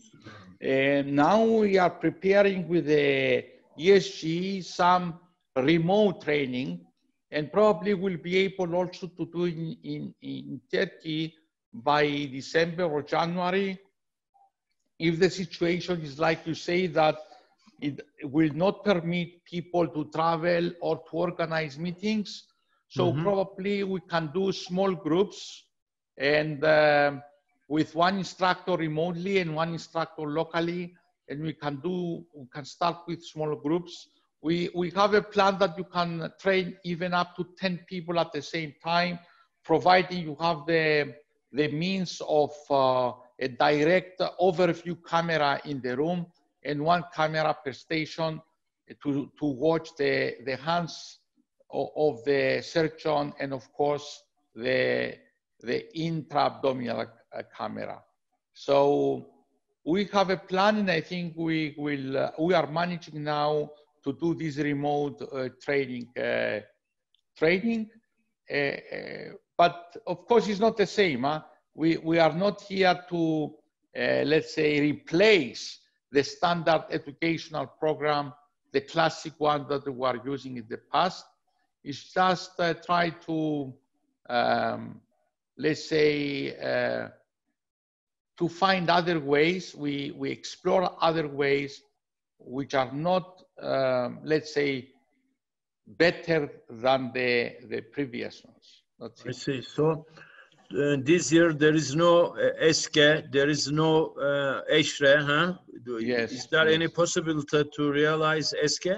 Uh, now we are preparing with the E S G some remote training, and probably we'll be able also to do in, in, in Turkey by December or January, if the situation is like you say that it will not permit people to travel or to organize meetings. So mm-hmm. probably we can do small groups and uh, with one instructor remotely and one instructor locally, and we can do, we can start with small groups. We, we have a plan that you can train even up to ten people at the same time, providing you have the, the means of uh, a direct overview camera in the room and one camera per station to, to watch the, the hands of, of the surgeon and of course the, the intra-abdominal camera. So we have a plan, and I think we will, uh, we are managing now to do this remote uh, training, uh, training. Uh, uh, but of course it's not the same. Huh? We, we are not here to, uh, let's say, replace the standard educational program, the classic one that we are using in the past. It's just uh, try to, um, let's say, uh, to find other ways. We, we explore other ways which are not, um, let's say, better than the, the previous ones. That's I it. see. So uh, this year there is no uh, E S G E, there is no uh, ESHRE, huh? Do, yes. Is there yes. any possibility to realize E S G E?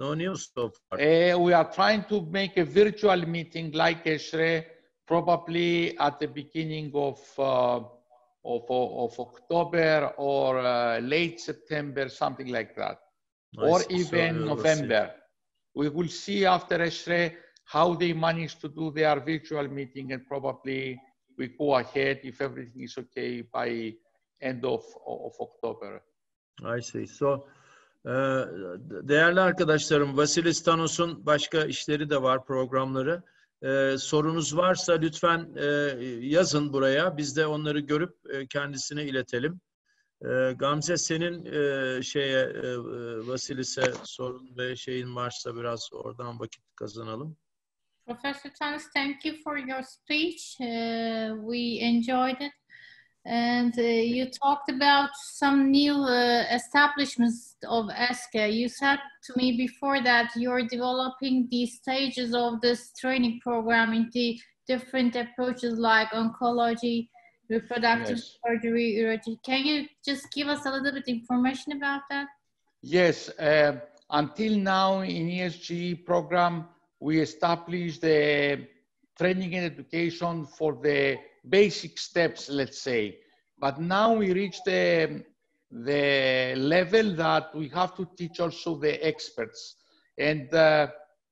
No news so far. Uh, we are trying to make a virtual meeting like ESHRE, probably at the beginning of uh, Of, of October or uh, late September, something like that, I or even so November. We will see after ESHRE how they manage to do their virtual meeting, and probably we go ahead if everything is okay by end of, of October. I see. So, uh, değerli arkadaşlarım, Vasilis Tanos'un başka işleri de var, programları. Ee, sorunuz varsa lütfen e, yazın buraya. Biz de onları görüp e, kendisine iletelim. E, Gamze, senin e, şeye e, Vasilis'e sorun ve şeyin varsa biraz oradan vakit kazanalım. Professor Tanos, thank you for your speech. Uh, we enjoyed it. And uh, you talked about some new uh, establishments of E S G E. You said to me before that you're developing these stages of this training program into different approaches like oncology, reproductive yes. surgery, urology. Can you just give us a little bit information about that? Yes. Uh, until now in E S G E program, we established the training and education for the basic steps, let's say. But now we reach the, the level that we have to teach also the experts. And uh,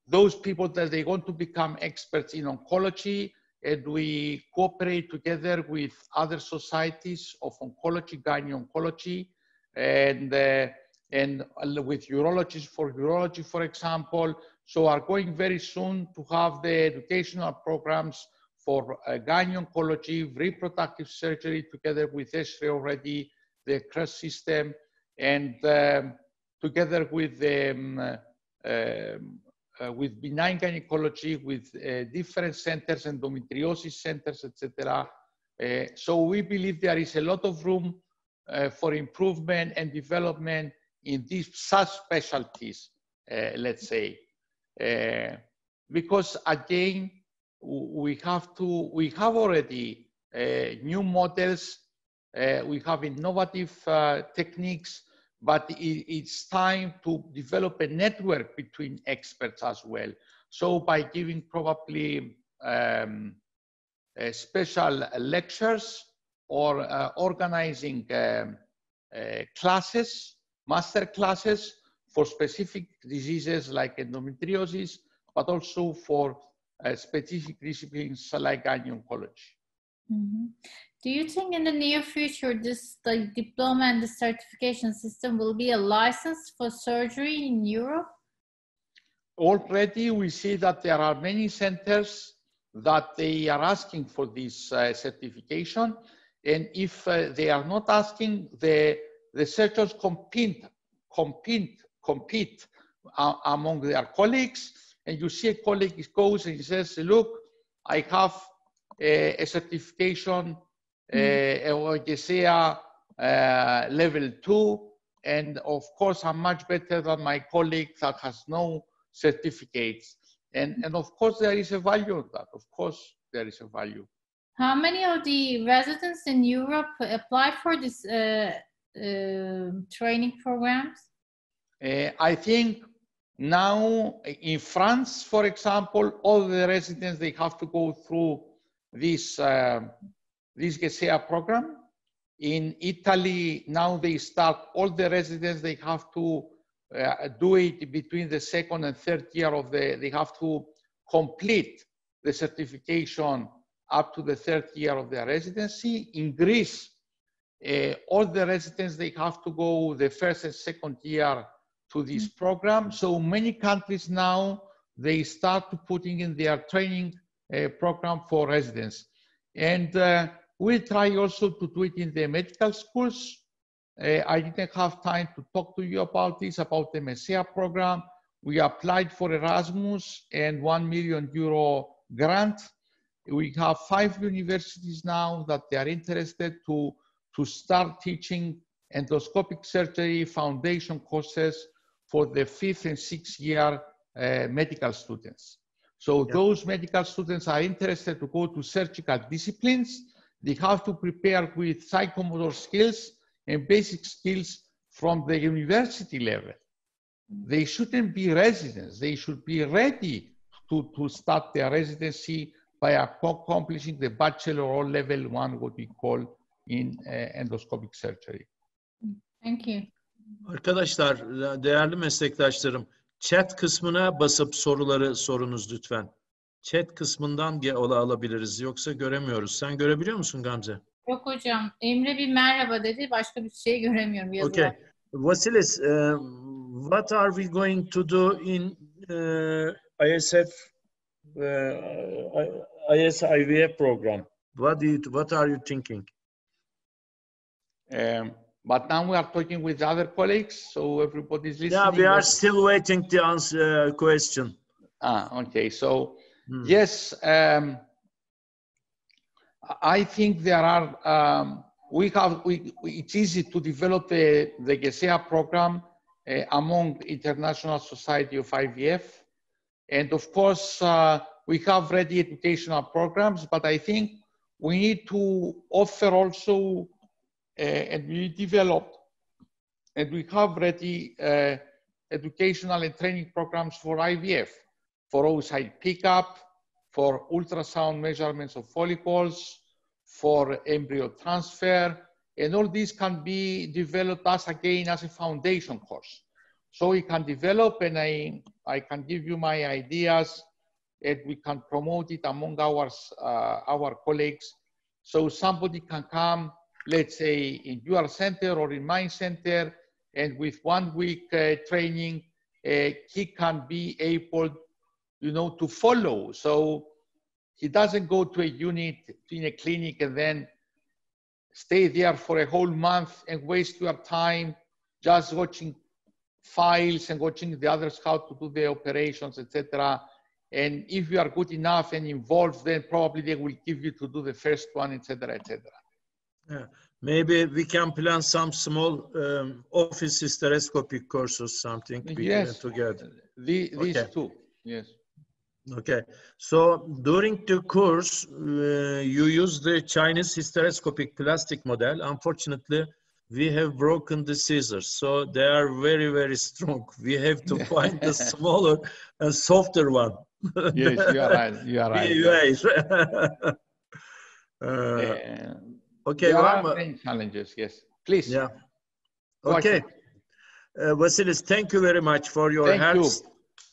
those people that they want to become experts in oncology, and we cooperate together with other societies of oncology, gynae-oncology, and, uh, and with urologists for urology, for example. So are going very soon to have the educational programs for uh, gynae-oncology, reproductive surgery, together with ESHRE already, the CREST system, and um, together with, um, uh, uh, with benign gynecology, with uh, different centers, endometriosis centers, et cetera. Uh, so we believe there is a lot of room uh, for improvement and development in these subspecialties, uh, let's say. Uh, because again, we have to, we have already uh, new models, uh, we have innovative uh, techniques, but it, it's time to develop a network between experts as well. So by giving probably um, uh, special lectures or uh, organizing um, uh, classes, master classes for specific diseases like endometriosis, but also for Uh, specific disciplines like gynae oncology. Mm-hmm. Do you think in the near future this the diploma and the certification system will be a license for surgery in Europe? Already we see that there are many centers that they are asking for this uh, certification, and if uh, they are not asking, the researchers compete, compete, compete uh, among their colleagues, and you see a colleague goes and says, look, I have a, a certification, mm-hmm. uh, GESEA uh, level two, and of course I'm much better than my colleague that has no certificates, and and of course there is a value in that. Of course there is a value. How many of the residents in Europe apply for this uh, uh, training programs? Uh, I think now in France, for example, all the residents they have to go through this uh, this GESEA program. In Italy now they start all the residents they have to. Uh, do it between the second and third year of the, they have to complete the certification up to the third year of their residency. In Greece, uh, all the residents, they have to go the first and second year to this program. So many countries now, they start to putting in their training uh, program for residents. And uh, we'll try also to do it in the medical schools. Uh, I didn't have time to talk to you about this, about the GESEA program. We applied for Erasmus and one million euro grant. We have five universities now that they are interested to, to start teaching endoscopic surgery foundation courses for the fifth and sixth year uh, medical students. So yeah. Those medical students are interested to go to surgical disciplines. They have to prepare with psychomotor skills and basic skills from the university level. They shouldn't be residents. They should be ready to, to start their residency by accomplishing the bachelor or level one, what we call in uh, endoscopic surgery. Thank you. Arkadaşlar, değerli meslektaşlarım, chat kısmına basıp soruları sorunuz lütfen. Chat kısmından alabiliriz, yoksa göremiyoruz. Sen görebiliyor musun Gamze? Yok hocam. Emre bir merhaba dedi. Başka bir şey göremiyorum. Yazılar. Okay. Vasilis, uh, what are we going to do in uh, I S F, uh, I S I V F program? What, do you, what are you thinking? Um, but now we are talking with other colleagues, so everybody is listening. Yeah, we are still waiting the answer, uh, question. Ah, okay. So, hmm. yes. Um, I think there are, um, we have, we, it's easy to develop the, the GESEA program uh, among International Society of I V F. And of course, uh, we have ready educational programs, but I think we need to offer also, uh, and we develop, and we have ready uh, educational and training programs for I V F, for oocyte pickup, for ultrasound measurements of follicles, for embryo transfer, and all these can be developed as again as a foundation course. So we can develop, and I, I can give you my ideas, and we can promote it among our, uh, our colleagues. So somebody can come, let's say in your center or in my center, and with one week uh, training, uh, he can be able you know, to follow. So he doesn't go to a unit in a clinic and then stay there for a whole month and waste your time just watching files and watching the others how to do the operations, et cetera. And if you are good enough and involved, then probably they will give you to do the first one, et cetera, et cetera. Yeah. Maybe we can plan some small um, office hysteroscopic courses, something we yes. can together. The, these okay. two. Yes. Okay. So during the course, uh, you use the Chinese hysteroscopic plastic model. Unfortunately, we have broken the scissors. So they are very, very strong. We have to find the smaller and softer one. Yes, you are right. You are right. Yes. uh, okay. There are many challenges, yes. Please. Yeah. Okay. Uh, Vasilis, thank you very much for your help.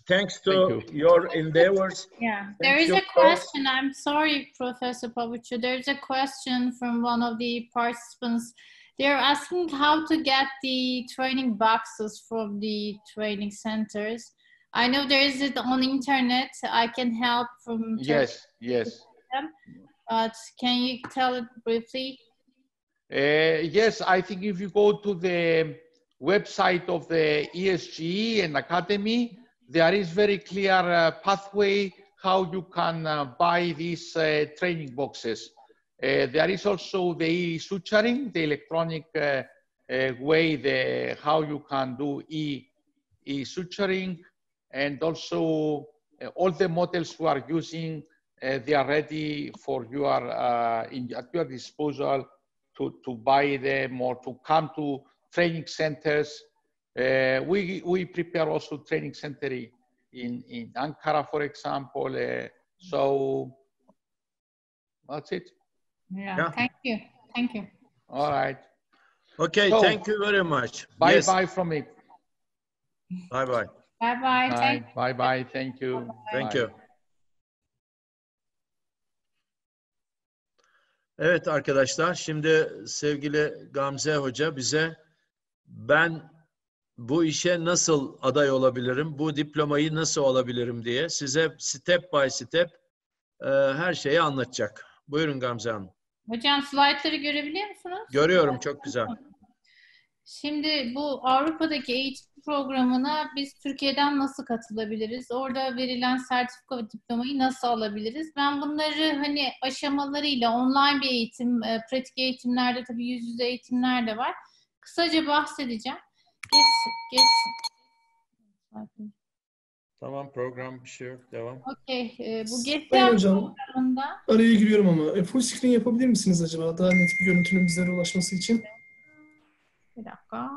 Thanks to Thank you. your endeavors. Yeah, there is a question. I'm sorry, Professor Pabuçcu. There is a question from one of the participants. They're asking how to get the training boxes from the training centers. I know there is it on internet. I can help from. Yes, yes. Them, but can you tell it briefly? Uh, yes, I think if you go to the website of the E S G E and Academy, there is very clear uh, pathway how you can uh, buy these uh, training boxes. Uh, there is also the e-suturing, the electronic uh, uh, way the, how you can do e-suturing, and also uh, all the models we are using, uh, they are ready for your, uh, in, at your disposal to, to buy them or to come to training centers. Uh, we, we prepare also training center in, in Ankara, for example. Uh, so that's it. Yeah. yeah. Thank you. Thank you. All right. Okay. So, thank you very much. Bye yes. bye from me. Bye bye. Bye bye. Bye bye. Bye. Thank you. Bye -bye. Thank you. Evet arkadaşlar, şimdi sevgili Gamze Hoca bize ben bu işe nasıl aday olabilirim, bu diplomayı nasıl alabilirim diye size step by step e, her şeyi anlatacak. Buyurun Gamze Hanım. Hocam slaytları görebiliyor musunuz? Görüyorum, çok güzel. Şimdi bu Avrupa'daki eğitim programına biz Türkiye'den nasıl katılabiliriz? Orada verilen sertifika ve diplomayı nasıl alabiliriz? Ben bunları hani aşamalarıyla online bir eğitim, pratik eğitimlerde tabii yüz yüze eğitimler de var. Kısaca bahsedeceğim. Geç, geç. Tamam, program bir şey yok. Devam. Okey. E, bu GESEA programında... Araya giriyorum ama. E, full screen yapabilir misiniz acaba? Daha net bir görüntünün bizlere ulaşması için. Bir dakika.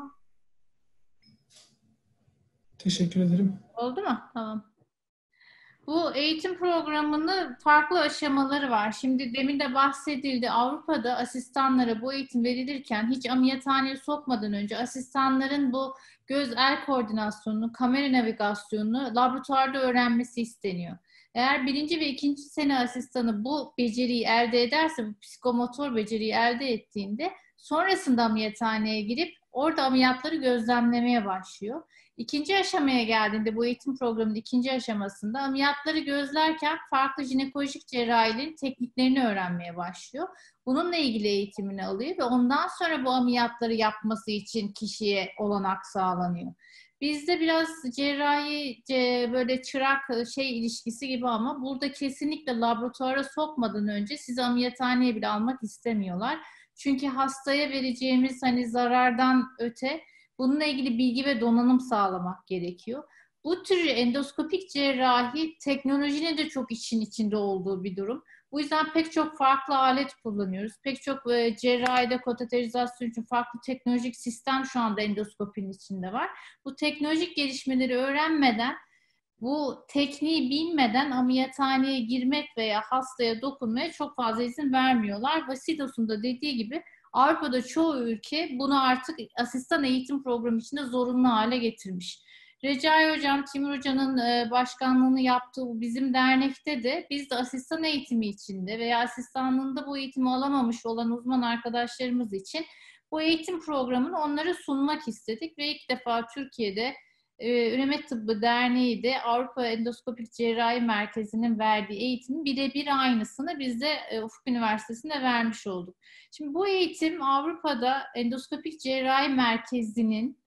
Teşekkür ederim. Oldu mu? Tamam. Bu eğitim programının farklı aşamaları var. Şimdi demin de bahsedildi. Avrupa'da asistanlara bu eğitim verilirken hiç ameliyathaneye sokmadan önce asistanların bu göz-el koordinasyonunu, kamera navigasyonunu laboratuvarda öğrenmesi isteniyor. Eğer birinci ve ikinci sene asistanı bu beceriyi elde ederse, bu psikomotor beceriyi elde ettiğinde sonrasında ameliyathaneye girip orada ameliyatları gözlemlemeye başlıyor. İkinci aşamaya geldiğinde bu eğitim programının ikinci aşamasında ameliyatları gözlerken farklı jinekolojik cerrahilerin tekniklerini öğrenmeye başlıyor. Bununla ilgili eğitimini alıyor ve ondan sonra bu ameliyatları yapması için kişiye olanak sağlanıyor. Bizde biraz cerrahi böyle çırak şey ilişkisi gibi ama burada kesinlikle laboratuvara sokmadan önce sizi ameliyathaneye bile almak istemiyorlar. Çünkü hastaya vereceğimiz hani zarardan öte bununla ilgili bilgi ve donanım sağlamak gerekiyor. Bu tür endoskopik cerrahi teknolojinin de çok işin içinde olduğu bir durum. Bu yüzden pek çok farklı alet kullanıyoruz. Pek çok cerrahide kateterizasyon için farklı teknolojik sistem şu anda endoskopinin içinde var. Bu teknolojik gelişmeleri öğrenmeden, bu tekniği bilmeden ameliyathaneye girmek veya hastaya dokunmaya çok fazla izin vermiyorlar. Vasilos'un da dediği gibi Avrupa'da çoğu ülke bunu artık asistan eğitim programı içinde zorunlu hale getirmiş. Recai Hocam, Timur Hoca'nın başkanlığını yaptığı bizim dernekte de biz de asistan eğitimi içinde veya asistanlığında bu eğitimi alamamış olan uzman arkadaşlarımız için bu eğitim programını onlara sunmak istedik ve ilk defa Türkiye'de Üreme Tıbbı Derneği de Avrupa Endoskopik Cerrahi Merkezi'nin verdiği eğitimin birebir aynısını biz de Ufuk Üniversitesi'nde vermiş olduk. Şimdi bu eğitim Avrupa'da Endoskopik Cerrahi Merkezi'nin,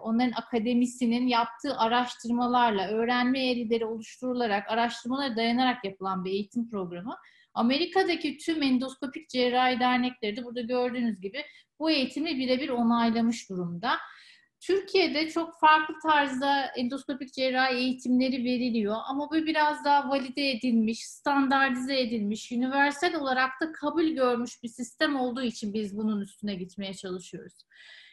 onların akademisinin yaptığı araştırmalarla, öğrenme eğrileri oluşturularak, araştırmalara dayanarak yapılan bir eğitim programı. Amerika'daki tüm endoskopik cerrahi dernekleri de burada gördüğünüz gibi bu eğitimi birebir onaylamış durumda. Türkiye'de çok farklı tarzda endoskopik cerrahi eğitimleri veriliyor ama bu biraz daha valide edilmiş, standartize edilmiş, universal olarak da kabul görmüş bir sistem olduğu için biz bunun üstüne gitmeye çalışıyoruz.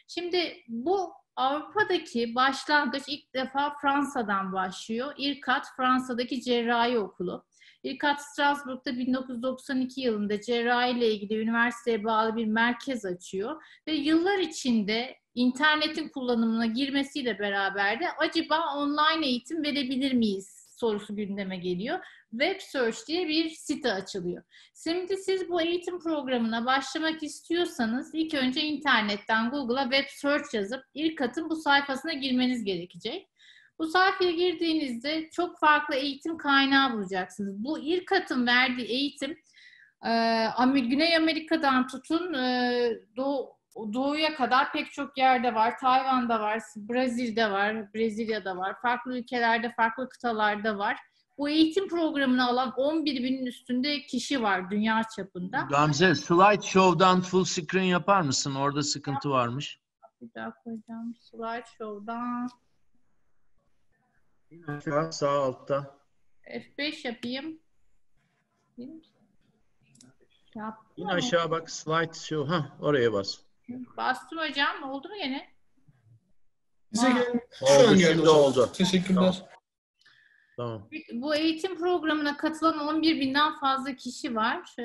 Şimdi bu Avrupa'daki başlangıç ilk defa Fransa'dan başlıyor. İRKAT, Fransa'daki cerrahi okulu. İRKAT Strasbourg'da bin dokuz yüz doksan iki yılında cerrahi ile ilgili üniversiteye bağlı bir merkez açıyor. Ve yıllar içinde internetin kullanımına girmesiyle beraber de acaba online eğitim verebilir miyiz sorusu gündeme geliyor. Websearch diye bir site açılıyor. Şimdi siz bu eğitim programına başlamak istiyorsanız ilk önce internetten Google'a Websearch yazıp İRKAT'ın bu sayfasına girmeniz gerekecek. Bu sayfaya girdiğinizde çok farklı eğitim kaynağı bulacaksınız. Bu İRKAT'ın verdiği eğitim Güney Amerika'dan tutun Doğu Doğu'ya kadar pek çok yerde var. Tayvan'da var, Brazil'de var, Brezilya'da var. Farklı ülkelerde, farklı kıtalarda var. Bu eğitim programını alan on bir binin üstünde kişi var dünya çapında. Gamze, slide show'dan full screen yapar mısın? Orada sıkıntı varmış. Bir daha koyacağım. Slide show'dan. Sağ, sağ altta. F beş yapayım. Yaptım Yine mı? Aşağı bak. Slide show. Ha, oraya bas. Bastım hocam. Oldu mu gene? Bize geldi. Şu an geldi. Oldu. Teşekkürler. Tamam. Tamam. Bu eğitim programına katılan on bir binden fazla kişi var ee,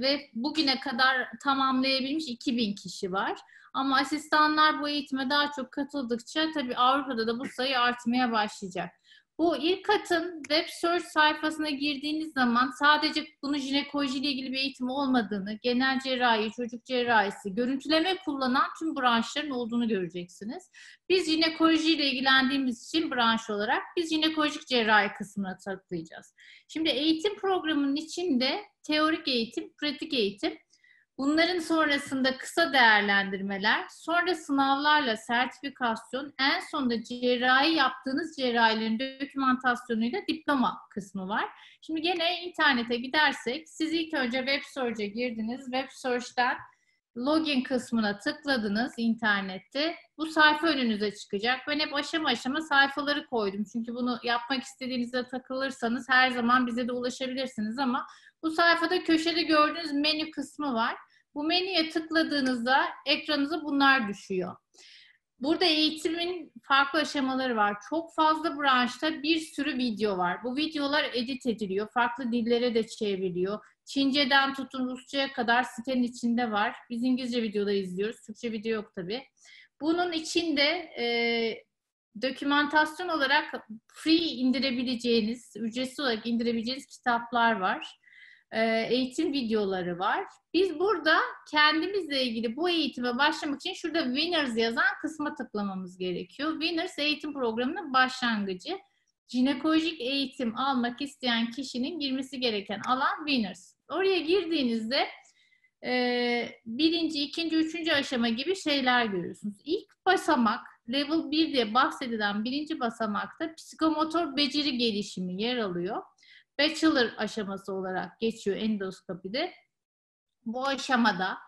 ve bugüne kadar tamamlayabilmiş iki bin kişi var. Ama asistanlar bu eğitime daha çok katıldıkça tabii Avrupa'da da bu sayı artmaya başlayacak. Bu İRKAT'ın web search sayfasına girdiğiniz zaman sadece bunun jinekoloji ile ilgili bir eğitim olmadığını, genel cerrahi, çocuk cerrahisi, görüntüleme kullanan tüm branşların olduğunu göreceksiniz. Biz jinekoloji ile ilgilendiğimiz için branş olarak biz jinekolojik cerrahi kısmına takılacağız. Şimdi eğitim programının içinde teorik eğitim, pratik eğitim, bunların sonrasında kısa değerlendirmeler, sonra sınavlarla sertifikasyon, en sonunda cerrahi yaptığınız cerrahilerin dokümantasyonuyla diploma kısmı var. Şimdi gene internete gidersek, siz ilk önce Websearch'e girdiniz, Websearch'ten login kısmına tıkladınız internette. Bu sayfa önünüze çıkacak. Ben hep aşama aşama sayfaları koydum. Çünkü bunu yapmak istediğinizde takılırsanız her zaman bize de ulaşabilirsiniz ama bu sayfada köşede gördüğünüz menü kısmı var. Bu menüye tıkladığınızda ekranınıza bunlar düşüyor. Burada eğitimin farklı aşamaları var. Çok fazla branşta bir sürü video var. Bu videolar edit ediliyor. Farklı dillere de çevriliyor. Çince'den tutun Rusça'ya kadar sitenin içinde var. Biz İngilizce videoları izliyoruz. Türkçe video yok tabii. Bunun içinde e, dokümantasyon olarak free indirebileceğiniz, ücretsiz olarak indirebileceğiniz kitaplar var. Eğitim videoları var. Biz burada kendimizle ilgili bu eğitime başlamak için şurada Winners yazan kısma tıklamamız gerekiyor. Winners eğitim programının başlangıcı. Jinekolojik eğitim almak isteyen kişinin girmesi gereken alan Winners. Oraya girdiğinizde e, birinci, ikinci, üçüncü aşama gibi şeyler görüyorsunuz. İlk basamak, level bir diye bahsedilen birinci basamakta psikomotor beceri gelişimi yer alıyor. Bachelor aşaması olarak geçiyor endoskopide. Bu aşamada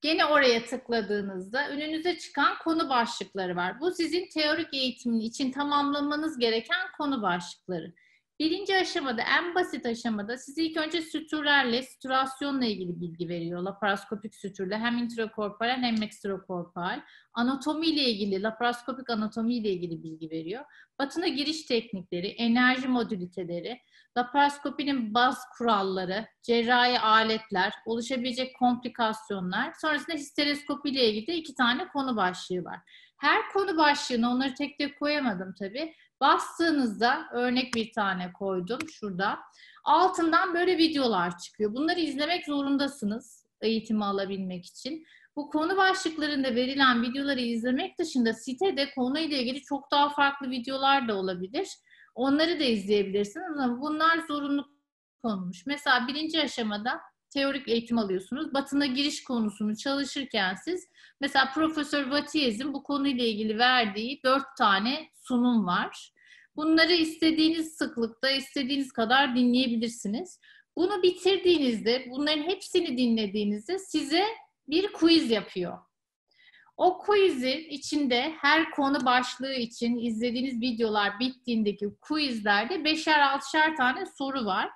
gene oraya tıkladığınızda önünüze çıkan konu başlıkları var. Bu sizin teorik eğitimin için tamamlamanız gereken konu başlıkları. Birinci aşamada, en basit aşamada sizi ilk önce sütürlerle, sütürasyonla ilgili bilgi veriyor. Laparoskopik sütürle hem intrakorporal hem ekstrakorporal. Anatomiyle ilgili, laparoskopik anatomiyle ilgili bilgi veriyor. Batına giriş teknikleri, enerji modüliteleri, laparoskopinin baz kuralları, cerrahi aletler, oluşabilecek komplikasyonlar. Sonrasında histereskopiyle ilgili de iki tane konu başlığı var. Her konu başlığına, onları tek tek koyamadım tabii. Bastığınızda örnek bir tane koydum şurada. Altından böyle videolar çıkıyor. Bunları izlemek zorundasınız eğitimi alabilmek için. Bu konu başlıklarında verilen videoları izlemek dışında sitede konuyla ilgili çok daha farklı videolar da olabilir. Onları da izleyebilirsiniz ama bunlar zorunlu konulmuş. Mesela birinci aşamada teorik eğitim alıyorsunuz. Batına giriş konusunu çalışırken siz mesela Profesör Vatiyez'in bu konuyla ilgili verdiği dört tane sunum var. Bunları istediğiniz sıklıkta, istediğiniz kadar dinleyebilirsiniz. Bunu bitirdiğinizde, bunların hepsini dinlediğinizde size bir quiz yapıyor. O quizin içinde her konu başlığı için izlediğiniz videolar bittiğindeki quizlerde beşer altışar tane soru var.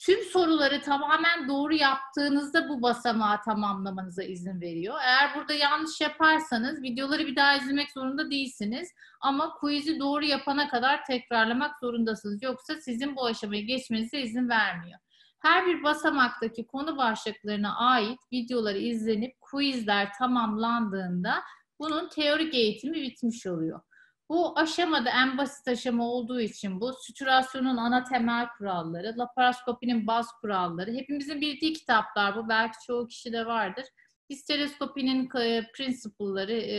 tüm soruları tamamen doğru yaptığınızda bu basamağı tamamlamanıza izin veriyor. Eğer burada yanlış yaparsanız videoları bir daha izlemek zorunda değilsiniz. Ama quiz'i doğru yapana kadar tekrarlamak zorundasınız. Yoksa sizin bu aşamayı geçmenize izin vermiyor. Her bir basamaktaki konu başlıklarına ait videoları izlenip quizler tamamlandığında bunun teorik eğitimi bitmiş oluyor. Bu aşamada en basit aşama olduğu için bu sütürasyonun ana temel kuralları, laparoskopinin baz kuralları, hepimizin bildiği kitaplar bu. Belki çoğu kişi de vardır. Histeroskopinin prensipleri e,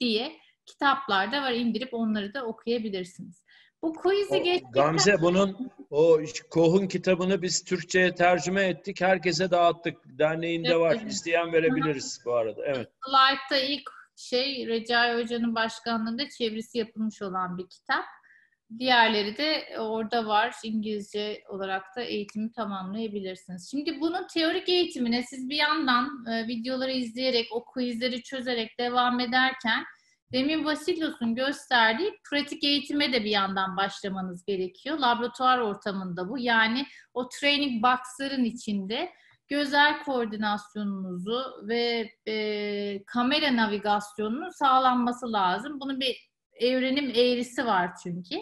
diye kitaplar da var. İndirip onları da okuyabilirsiniz. Bu quiz'i geçtikten... Gamze bunun o Koh'un kitabını biz Türkçe'ye tercüme ettik. Herkese dağıttık. Derneğinde evet, var. Evet. İsteyen verebiliriz bu arada. Evet. Slide'da ilk şey Recai Hoca'nın başkanlığında çevirisi yapılmış olan bir kitap. Diğerleri de orada var. İngilizce olarak da eğitimi tamamlayabilirsiniz. Şimdi bunun teorik eğitimine siz bir yandan e, videoları izleyerek, o quizleri çözerek devam ederken demin Vasilos'un gösterdiği pratik eğitime de bir yandan başlamanız gerekiyor. Laboratuvar ortamında bu. Yani o training box'ların içinde gözel koordinasyonunuzu ve e, kamera navigasyonunun sağlanması lazım. Bunun bir evrenim eğrisi var çünkü.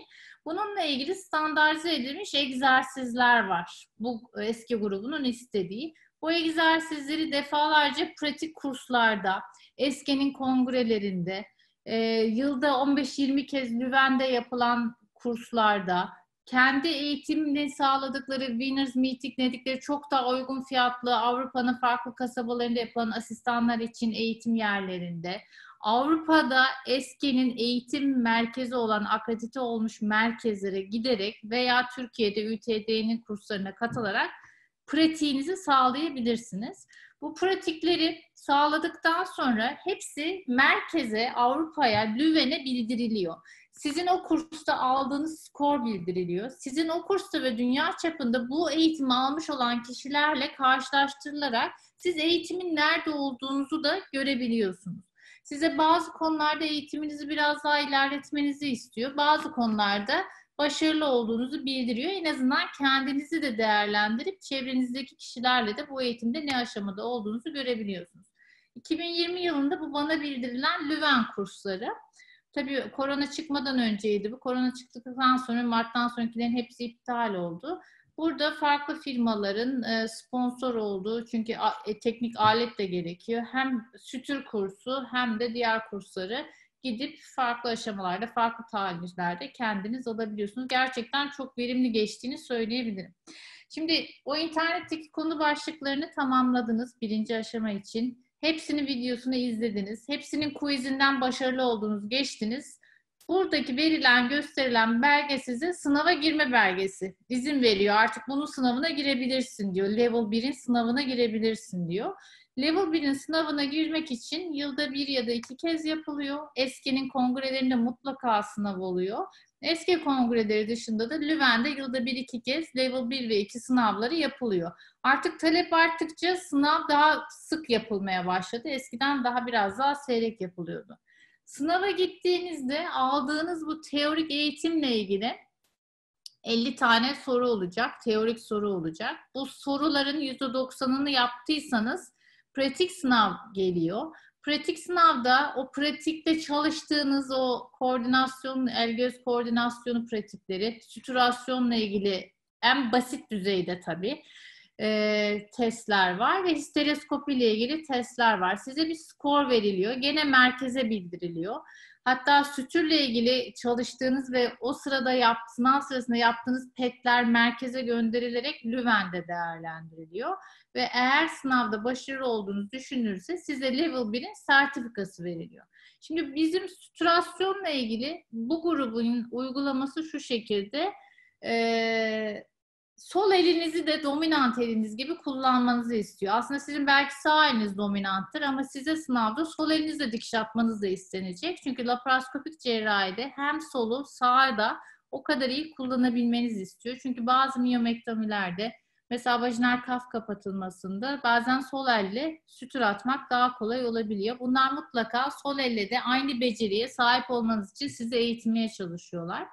Bununla ilgili standartize edilmiş egzersizler var. Bu eski grubunun istediği. Bu egzersizleri defalarca pratik kurslarda, ESGE'nin kongrelerinde, e, yılda on beş yirmi kez Leuven'de yapılan kurslarda, kendi eğitimle sağladıkları Winners Meeting dedikleri çok daha uygun fiyatlı Avrupa'nın farklı kasabalarında yapılan asistanlar için eğitim yerlerinde, Avrupa'da ESGE'nin eğitim merkezi olan akredite olmuş merkezlere giderek veya Türkiye'de Ü T D'nin kurslarına katılarak pratiğinizi sağlayabilirsiniz. Bu pratikleri sağladıktan sonra hepsi merkeze, Avrupa'ya, Leuven'e bildiriliyor. Sizin o kursta aldığınız skor bildiriliyor. Sizin o kursta ve dünya çapında bu eğitimi almış olan kişilerle karşılaştırılarak siz eğitimin nerede olduğunuzu da görebiliyorsunuz. Size bazı konularda eğitiminizi biraz daha ilerletmenizi istiyor. Bazı konularda başarılı olduğunuzu bildiriyor. En azından kendinizi de değerlendirip çevrenizdeki kişilerle de bu eğitimde ne aşamada olduğunuzu görebiliyorsunuz. iki bin yirmi yılında bu bana bildirilen Leuven kursları. Tabii korona çıkmadan önceydi. Bu korona çıktıktan sonra Mart'tan sonrakilerin hepsi iptal oldu. Burada farklı firmaların sponsor olduğu, çünkü teknik alet de gerekiyor. Hem sütür kursu hem de diğer kursları gidip farklı aşamalarda, farklı talimlerde kendiniz alabiliyorsunuz. Gerçekten çok verimli geçtiğini söyleyebilirim. Şimdi o internetteki konu başlıklarını tamamladınız birinci aşama için. Hepsinin videosunu izlediniz. Hepsinin quizinden başarılı olduğunuz, geçtiniz. Buradaki verilen, gösterilen belge size sınava girme belgesi. İzin veriyor. Artık bunun sınavına girebilirsin diyor. Level bir'in sınavına girebilirsin diyor. Level bir'in sınavına girmek için yılda bir ya da iki kez yapılıyor. ESGE'nin kongrelerinde mutlaka sınav oluyor. ESGE kongreleri dışında da Leuven'de yılda bir iki kez Level bir ve iki sınavları yapılıyor. Artık talep arttıkça sınav daha sık yapılmaya başladı. Eskiden daha biraz daha seyrek yapılıyordu. Sınava gittiğinizde aldığınız bu teorik eğitimle ilgili elli tane soru olacak, teorik soru olacak. Bu soruların yüzde doksanını yaptıysanız pratik sınav geliyor. Pratik sınavda o pratikte çalıştığınız o koordinasyon, el-göz koordinasyonu pratikleri, sütürasyonla ilgili en basit düzeyde tabii e, testler var ve histeroskopi ile ilgili testler var. Size bir skor veriliyor. Gene merkeze bildiriliyor. Hatta sütürle ilgili çalıştığınız ve o sırada yaptığınız, sınav sırasında yaptığınız petler merkeze gönderilerek Leuven'de değerlendiriliyor. Ve eğer sınavda başarılı olduğunuz düşünülürse size Level bir'in sertifikası veriliyor. Şimdi bizim sütürasyonla ilgili bu grubun uygulaması şu şekilde. Ee, sol elinizi de dominant eliniz gibi kullanmanızı istiyor. Aslında sizin belki sağ eliniz dominanttır ama size sınavda sol elinizle dikiş atmanız da istenecek. Çünkü laparoskopik cerrahide hem solu sağda o kadar iyi kullanabilmeniz istiyor. Çünkü bazı miyomektomilerde, mesela vajinal kaf kapatılmasında bazen sol elle sütür atmak daha kolay olabiliyor. Bunlar mutlaka sol elle de aynı beceriye sahip olmanız için sizi eğitmeye çalışıyorlar.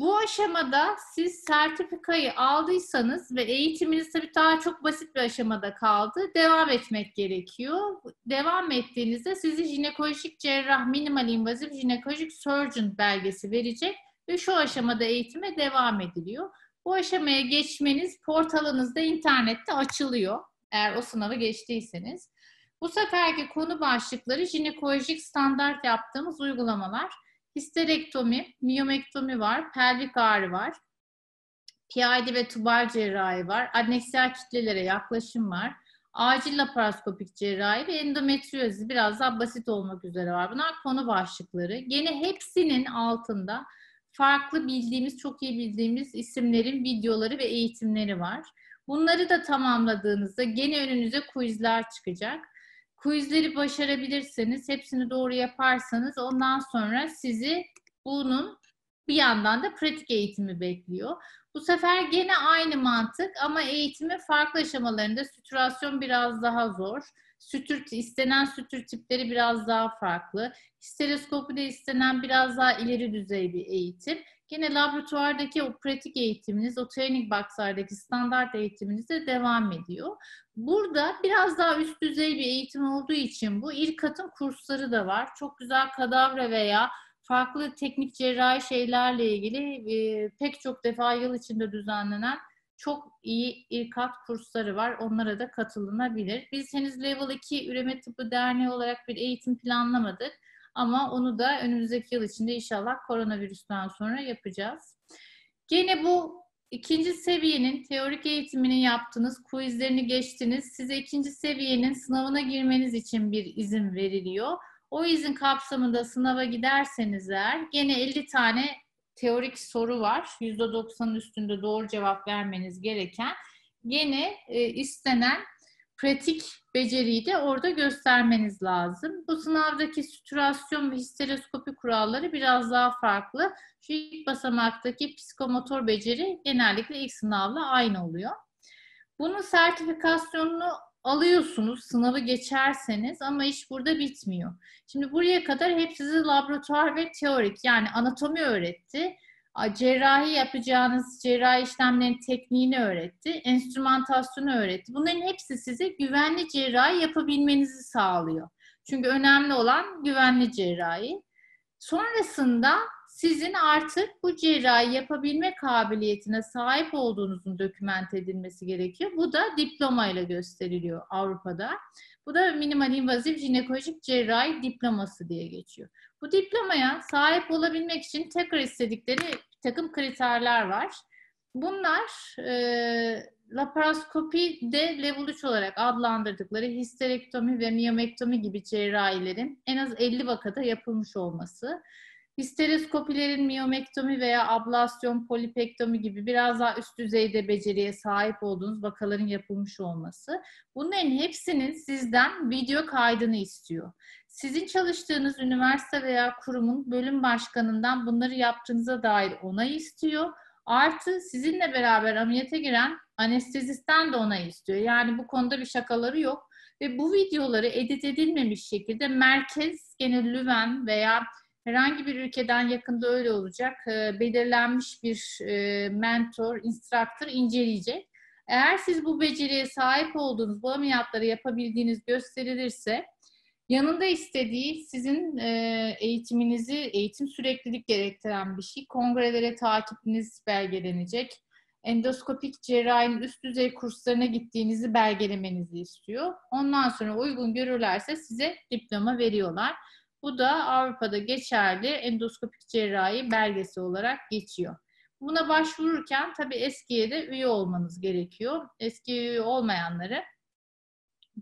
Bu aşamada siz sertifikayı aldıysanız ve eğitiminiz tabii daha çok basit bir aşamada kaldı. Devam etmek gerekiyor. Devam ettiğinizde sizi jinekolojik cerrah, minimal invazif jinekolojik surgeon belgesi verecek ve şu aşamada eğitime devam ediliyor. Bu aşamaya geçmeniz portalınızda, internette açılıyor eğer o sınavı geçtiyseniz. Bu seferki konu başlıkları jinekolojik standart yaptığımız uygulamalar. Histerektomi, miyomektomi var, pelvik ağrı var, P I D ve tubal cerrahi var, adneksiyel kitlelere yaklaşım var, acil laparoskopik cerrahi ve endometriyoz biraz daha basit olmak üzere var. Bunlar konu başlıkları. Gene hepsinin altında farklı bildiğimiz, çok iyi bildiğimiz isimlerin videoları ve eğitimleri var. Bunları da tamamladığınızda gene önünüze quizler çıkacak. Quizleri başarabilirseniz, hepsini doğru yaparsanız ondan sonra sizi bunun bir yandan da pratik eğitimi bekliyor. Bu sefer gene aynı mantık ama eğitimin farklı aşamalarında sütürasyon biraz daha zor. Sütür, istenen sütür tipleri biraz daha farklı. Histeroskopi de istenen biraz daha ileri düzey bir eğitim. Gene laboratuvardaki o pratik eğitiminiz, o training boxlardaki standart eğitiminiz de devam ediyor. Burada biraz daha üst düzey bir eğitim olduğu için bu ilk katın kursları da var. Çok güzel kadavra veya farklı teknik cerrahi şeylerle ilgili e, pek çok defa yıl içinde düzenlenen çok iyi ilk kat kursları var. Onlara da katılınabilir. Biz henüz Level iki Üreme Tıbbı Derneği olarak bir eğitim planlamadık. Ama onu da önümüzdeki yıl içinde inşallah koronavirüsten sonra yapacağız. Gene bu ikinci seviyenin teorik eğitimini yaptınız, quizlerini geçtiniz. Size ikinci seviyenin sınavına girmeniz için bir izin veriliyor. O izin kapsamında sınava giderseniz eğer gene elli tane teorik soru var. yüzde doksanın üstünde doğru cevap vermeniz gereken. Gene e, istenen pratik beceriyi de orada göstermeniz lazım. Bu sınavdaki sütürasyon ve histeroskopi kuralları biraz daha farklı. Şu ilk basamaktaki psikomotor beceri genellikle ilk sınavla aynı oluyor. Bunun sertifikasyonunu alıyorsunuz sınavı geçerseniz ama iş burada bitmiyor. Şimdi buraya kadar hep sizi laboratuvar ve teorik, yani anatomi öğretti. Cerrahi yapacağınız cerrahi işlemlerin tekniğini öğretti, enstrümantasyonu öğretti. Bunların hepsi size güvenli cerrahi yapabilmenizi sağlıyor. Çünkü önemli olan güvenli cerrahi. Sonrasında sizin artık bu cerrahi yapabilme kabiliyetine sahip olduğunuzun dokümente edilmesi gerekiyor. Bu da diplomayla gösteriliyor Avrupa'da. Bu da minimal invazif jinekolojik cerrahi diploması diye geçiyor. Bu diplomaya sahip olabilmek için tekrar istedikleri bir takım kriterler var. Bunlar e, laparoskopide level üç olarak adlandırdıkları histerektomi ve miyomektomi gibi cerrahilerin en az elli vakada yapılmış olması, histeroskopilerin miyomektomi veya ablasyon, polipektomi gibi biraz daha üst düzeyde beceriye sahip olduğunuz vakaların yapılmış olması. Bunların hepsinin sizden video kaydını istiyor. Sizin çalıştığınız üniversite veya kurumun bölüm başkanından bunları yaptığınıza dair onay istiyor. Artı sizinle beraber ameliyata giren anestezisten de onay istiyor. Yani bu konuda bir şakaları yok. Ve bu videoları edit edilmemiş şekilde merkez, gene Leuven veya herhangi bir ülkeden, yakında öyle olacak, belirlenmiş bir mentor, instructor inceleyecek. Eğer siz bu beceriye sahip olduğunuz, bu ameliyatları yapabildiğiniz gösterilirse, yanında istediği sizin eğitiminizi, eğitim süreklilik gerektiren bir şey, kongrelere takipiniz belgelenecek, endoskopik cerrahinin üst düzey kurslarına gittiğinizi belgelemenizi istiyor. Ondan sonra uygun görürlerse size diploma veriyorlar. Bu da Avrupa'da geçerli endoskopik cerrahi belgesi olarak geçiyor. Buna başvururken tabii E S G E'ye de üye olmanız gerekiyor. E S G E'ye üye olmayanları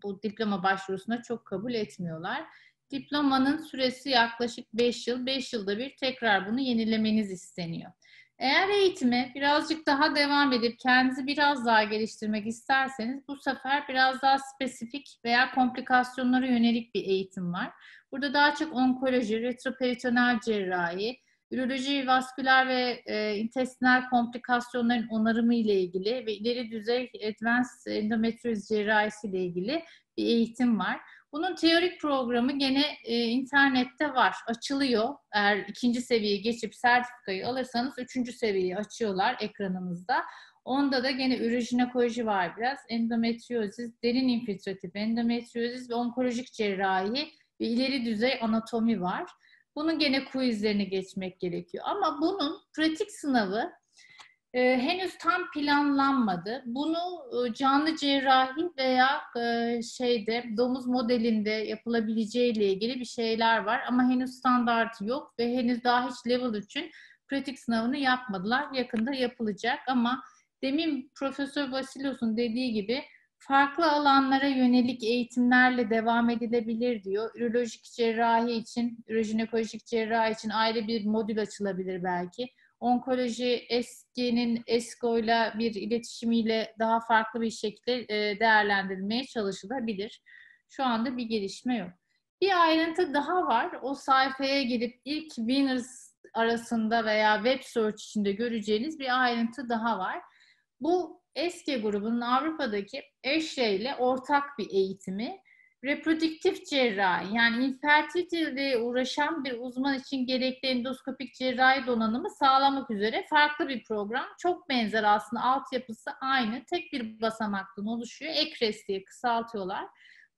bu diploma başvurusuna çok kabul etmiyorlar. Diplomanın süresi yaklaşık beş yıl. beş yılda bir tekrar bunu yenilemeniz isteniyor. Eğer eğitime birazcık daha devam edip kendinizi biraz daha geliştirmek isterseniz bu sefer biraz daha spesifik veya komplikasyonlara yönelik bir eğitim var. Burada daha çok onkoloji, retroperitonel cerrahi, üroloji, vasküler ve e, intestinal komplikasyonların onarımı ile ilgili ve ileri düzey advanced endometrioz cerrahisi ile ilgili bir eğitim var. Bunun teorik programı gene e, internette var, açılıyor. Eğer ikinci seviyeyi geçip sertifikayı alırsanız üçüncü seviyeyi açıyorlar ekranınızda. Onda da gene ürojinekoloji var biraz, endometriozis, derin infiltratif endometriozis ve onkolojik cerrahi ve ileri düzey anatomi var. Bunun gene quizlerini geçmek gerekiyor. Ama bunun pratik sınavı e, henüz tam planlanmadı. Bunu e, canlı cerrahi veya e, şeyde domuz modelinde yapılabileceğiyle ilgili bir şeyler var. Ama henüz standartı yok ve henüz daha hiç level üçün pratik sınavını yapmadılar. Yakında yapılacak ama demin Profesör Vasilos'un dediği gibi farklı alanlara yönelik eğitimlerle devam edilebilir diyor. Ürolojik cerrahi için, ürojinekolojik cerrahi için ayrı bir modül açılabilir belki. Onkoloji, E S G E'nin ESCO'yla bir iletişimiyle daha farklı bir şekilde değerlendirilmeye çalışılabilir. Şu anda bir gelişme yok. Bir ayrıntı daha var. O sayfaya gidip ilk Winners arasında veya Websearch içinde göreceğiniz bir ayrıntı daha var. Bu ESGE grubunun Avrupa'daki ESHRE ile ortak bir eğitimi, reprodüktif cerrahi yani infertiliteye uğraşan bir uzman için gerekli endoskopik cerrahi donanımı sağlamak üzere farklı bir program. Çok benzer aslında, altyapısı aynı, tek bir basamaktan oluşuyor. ECRES diye kısaltıyorlar.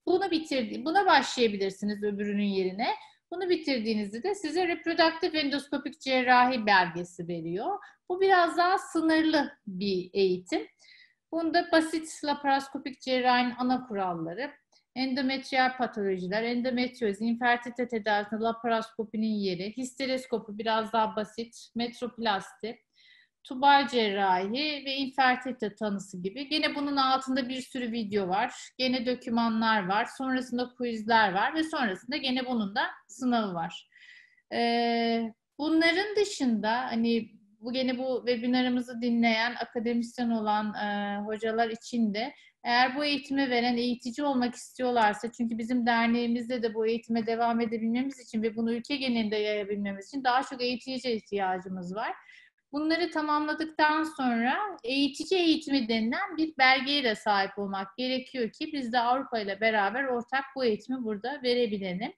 Bunu bitirdi, buna başlayabilirsiniz öbürünün yerine. Bunu bitirdiğinizde de size reprodüktif endoskopik cerrahi belgesi veriyor. Bu biraz daha sınırlı bir eğitim. Bunda basit laparoskopik cerrahinin ana kuralları, endometriyal patolojiler, endometriyoz, infertilite tedavisinde laparoskopinin yeri, histereskopu biraz daha basit, metroplasti, tubal cerrahi ve infertilite tanısı gibi. Gene bunun altında bir sürü video var, gene dokümanlar var, sonrasında quizler var ve sonrasında gene bunun da sınavı var. Ee, bunların dışında hani bu gene bu webinarımızı dinleyen akademisyen olan e, hocalar için de eğer bu eğitimi veren eğitici olmak istiyorlarsa, çünkü bizim derneğimizde de bu eğitime devam edebilmemiz için ve bunu ülke genelinde yayabilmemiz için daha çok eğiticiye ihtiyacımız var. Bunları tamamladıktan sonra eğitici eğitimi denilen bir belgeye de sahip olmak gerekiyor ki biz de Avrupa ile beraber ortak bu eğitimi burada verebilelim.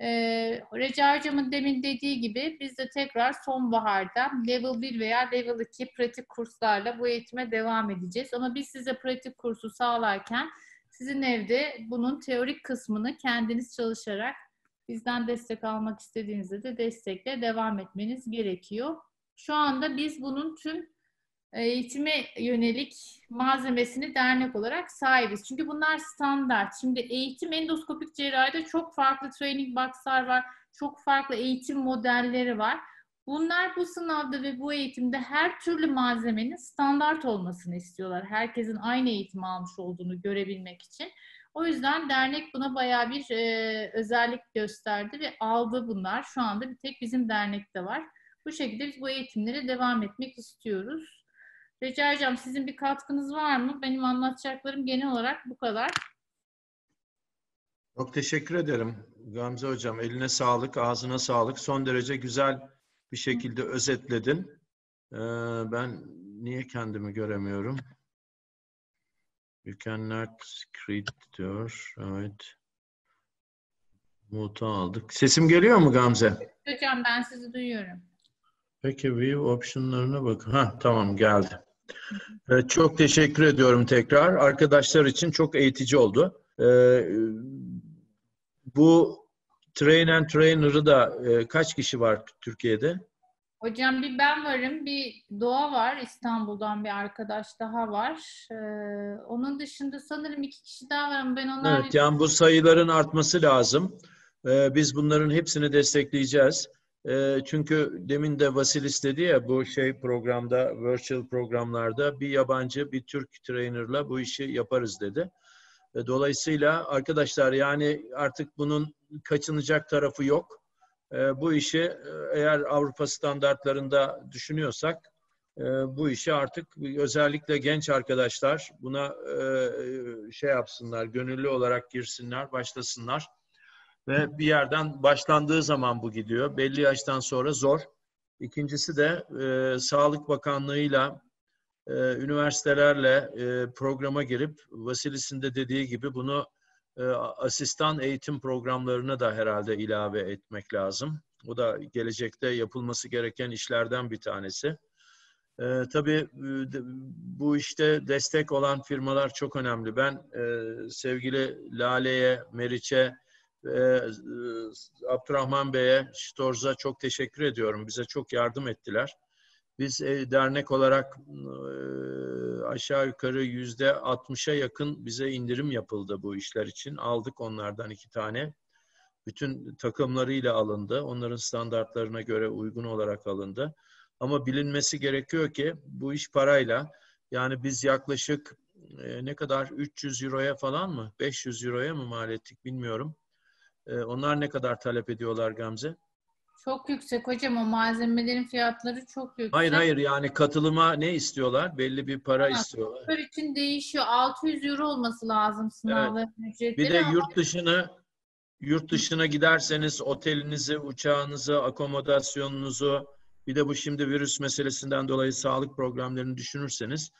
Ee, Recai Hocam'ın demin dediği gibi biz de tekrar sonbaharda level bir veya level iki pratik kurslarla bu eğitime devam edeceğiz. Ama biz size pratik kursu sağlarken sizin evde bunun teorik kısmını kendiniz çalışarak, bizden destek almak istediğinizde de destekle devam etmeniz gerekiyor. Şu anda biz bunun tüm eğitime yönelik malzemesini dernek olarak sahibiz. Çünkü bunlar standart. Şimdi eğitim endoskopik cerrahide çok farklı training box'lar var, çok farklı eğitim modelleri var. Bunlar bu sınavda ve bu eğitimde her türlü malzemenin standart olmasını istiyorlar. Herkesin aynı eğitimi almış olduğunu görebilmek için. O yüzden dernek buna bayağı bir e, özellik gösterdi ve aldı bunlar. Şu anda bir tek bizim dernekte var. Bu şekilde biz bu eğitimlere devam etmek istiyoruz. Recai Hocam, sizin bir katkınız var mı? Benim anlatacaklarım genel olarak bu kadar. Çok teşekkür ederim Gamze Hocam. Eline sağlık, ağzına sağlık. Son derece güzel bir şekilde Hı. özetledin. Ee, ben niye kendimi göremiyorum? You cannot create diyor. Evet. Muta aldık. Sesim geliyor mu Gamze? Hocam ben sizi duyuyorum. Peki view optionlarına bakın. Ha tamam geldi. Ee, çok teşekkür ediyorum tekrar. Arkadaşlar için çok eğitici oldu. Ee, bu train and trainer'ı da e, kaç kişi var Türkiye'de? Hocam bir ben varım, bir Doğa var, İstanbul'dan bir arkadaş daha var. Ee, onun dışında sanırım iki kişi daha var ama ben onlar... Evet, yani bu sayıların artması lazım. Ee, biz bunların hepsini destekleyeceğiz. Çünkü demin de Vasilis dedi ya, bu şey programda, virtual programlarda bir yabancı, bir Türk trainer'la bu işi yaparız dedi. Dolayısıyla arkadaşlar yani artık bunun kaçınacak tarafı yok. Bu işi eğer Avrupa standartlarında düşünüyorsak bu işi artık özellikle genç arkadaşlar buna şey yapsınlar, gönüllü olarak girsinler, başlasınlar. Ve bir yerden başlandığı zaman bu gidiyor. Belli yaştan sonra zor. İkincisi de e, Sağlık Bakanlığı'yla, e, üniversitelerle e, programa girip Vasilis'in de dediği gibi bunu e, asistan eğitim programlarına da herhalde ilave etmek lazım. O da gelecekte yapılması gereken işlerden bir tanesi. E, tabii bu işte destek olan firmalar çok önemli. Ben e, sevgili Lale'ye, Meriç'e, e, Abdurrahman Bey'e, Storz'a çok teşekkür ediyorum. Bize çok yardım ettiler. Biz e, dernek olarak e, aşağı yukarı yüzde altmışa yakın bize indirim yapıldı bu işler için. Aldık onlardan iki tane. Bütün takımlarıyla alındı. Onların standartlarına göre uygun olarak alındı. Ama bilinmesi gerekiyor ki bu iş parayla, yani biz yaklaşık e, ne kadar üç yüz euroya falan mı? beş yüz euroya mı mal ettik bilmiyorum. E, onlar ne kadar talep ediyorlar Gamze? Çok yüksek hocam, o malzemelerin fiyatları çok yüksek. Hayır hayır, yani katılıma ne istiyorlar? Belli bir para ha, istiyorlar. Sınavlar için değişiyor. altı yüz euro olması lazım sınavların evet. ücretleri. Bir de ama... yurt dışına yurt dışına giderseniz otelinizi, uçağınızı, akomodasyonunuzu, bir de bu şimdi virüs meselesinden dolayı sağlık programlarını düşünürseniz,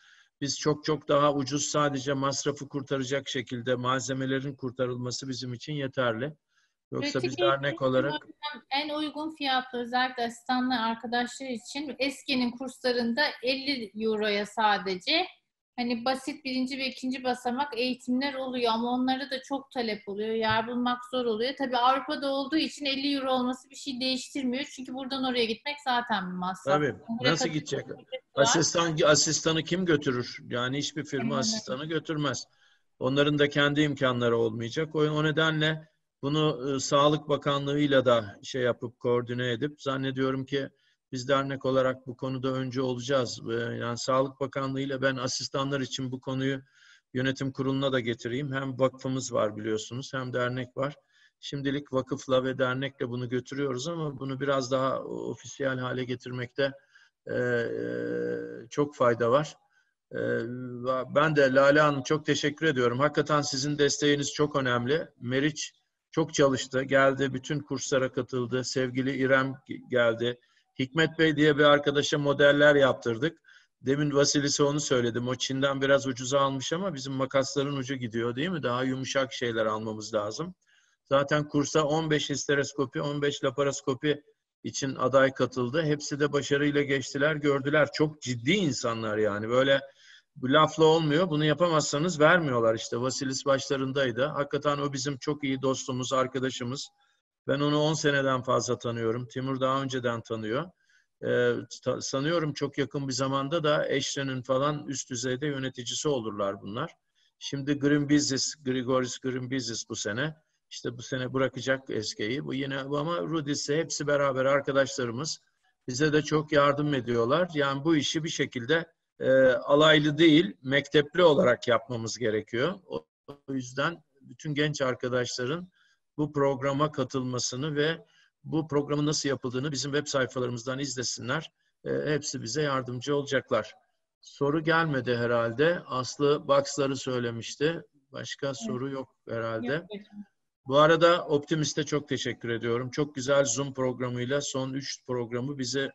biz çok çok daha ucuz, sadece masrafı kurtaracak şekilde malzemelerin kurtarılması bizim için yeterli. Yoksa biz dernek olarak... En uygun fiyatlı, özellikle asistanlı arkadaşlar için E S G E'nin kurslarında elli euroya sadece. Hani basit birinci ve ikinci basamak eğitimler oluyor ama onlara da çok talep oluyor. Yer bulmak zor oluyor. Tabii Avrupa'da olduğu için elli euro olması bir şey değiştirmiyor. Çünkü buradan oraya gitmek zaten bir masraf. Tabii. Buraya nasıl gidecek? Asistan, asistanı kim götürür? Yani hiçbir firma evet. asistanı götürmez. Onların da kendi imkanları olmayacak. O, o nedenle bunu e, Sağlık Bakanlığı'yla da şey yapıp koordine edip, zannediyorum ki biz dernek olarak bu konuda önce olacağız. E, yani Sağlık Bakanlığı'yla ben asistanlar için bu konuyu yönetim kuruluna da getireyim. Hem vakfımız var biliyorsunuz, hem dernek var. Şimdilik vakıfla ve dernekle bunu götürüyoruz ama bunu biraz daha ofisiyel hale getirmekte e, e, çok fayda var. E, ben de Lale Hanım çok teşekkür ediyorum. Hakikaten sizin desteğiniz çok önemli. Meriç çok çalıştı, geldi, bütün kurslara katıldı. Sevgili İrem geldi. Hikmet Bey diye bir arkadaşa modeller yaptırdık. Demin Vasilis'e onu söyledim. O Çin'den biraz ucuza almış ama bizim makasların ucu gidiyor değil mi? Daha yumuşak şeyler almamız lazım. Zaten kursa on beş histeroskopi, on beş laparoskopi için aday katıldı. Hepsi de başarıyla geçtiler, gördüler. Çok ciddi insanlar yani. Böyle bu lafla olmuyor. Bunu yapamazsanız vermiyorlar işte. Vasilis başlarındaydı. Hakikaten o bizim çok iyi dostumuz, arkadaşımız. Ben onu on seneden fazla tanıyorum. Timur daha önceden tanıyor. Ee, ta sanıyorum çok yakın bir zamanda da ESHRE'nin falan üst düzeyde yöneticisi olurlar bunlar. Şimdi Green Business, Grigoris Green Business bu sene. İşte bu sene bırakacak E S G E'yi. Bu yine ama Rudis'i, hepsi beraber arkadaşlarımız. Bize de çok yardım ediyorlar. Yani bu işi bir şekilde E, alaylı değil, mektepli olarak yapmamız gerekiyor. O, o yüzden bütün genç arkadaşların bu programa katılmasını ve bu programın nasıl yapıldığını bizim web sayfalarımızdan izlesinler. E, hepsi bize yardımcı olacaklar. Soru gelmedi herhalde. Aslı Box'ları söylemişti. Başka evet. soru yok herhalde. Yok. Bu arada Optimist'e çok teşekkür ediyorum. Çok güzel Zoom programıyla son üç programı bize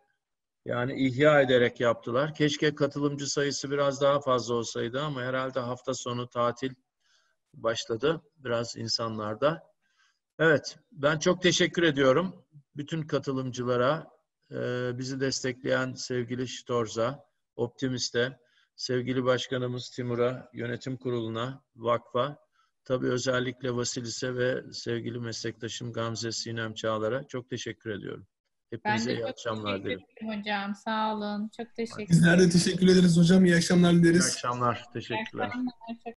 yani ihya ederek yaptılar. Keşke katılımcı sayısı biraz daha fazla olsaydı ama herhalde hafta sonu tatil başladı biraz insanlarda. Evet, ben çok teşekkür ediyorum bütün katılımcılara, bizi destekleyen sevgili Storz'a, Optimist'e, sevgili başkanımız Timur'a, yönetim kuruluna, vakfa, tabii özellikle Vasilis'e ve sevgili meslektaşım Gamze Sinem Çağlar'a çok teşekkür ediyorum. Hepinize ben de iyi akşamlar dilerim. Hocam sağ olun. Çok teşekkür ederim. Bizler de teşekkür ederiz hocam. İyi akşamlar dileriz. İyi akşamlar. Teşekkürler. İyi akşamlar.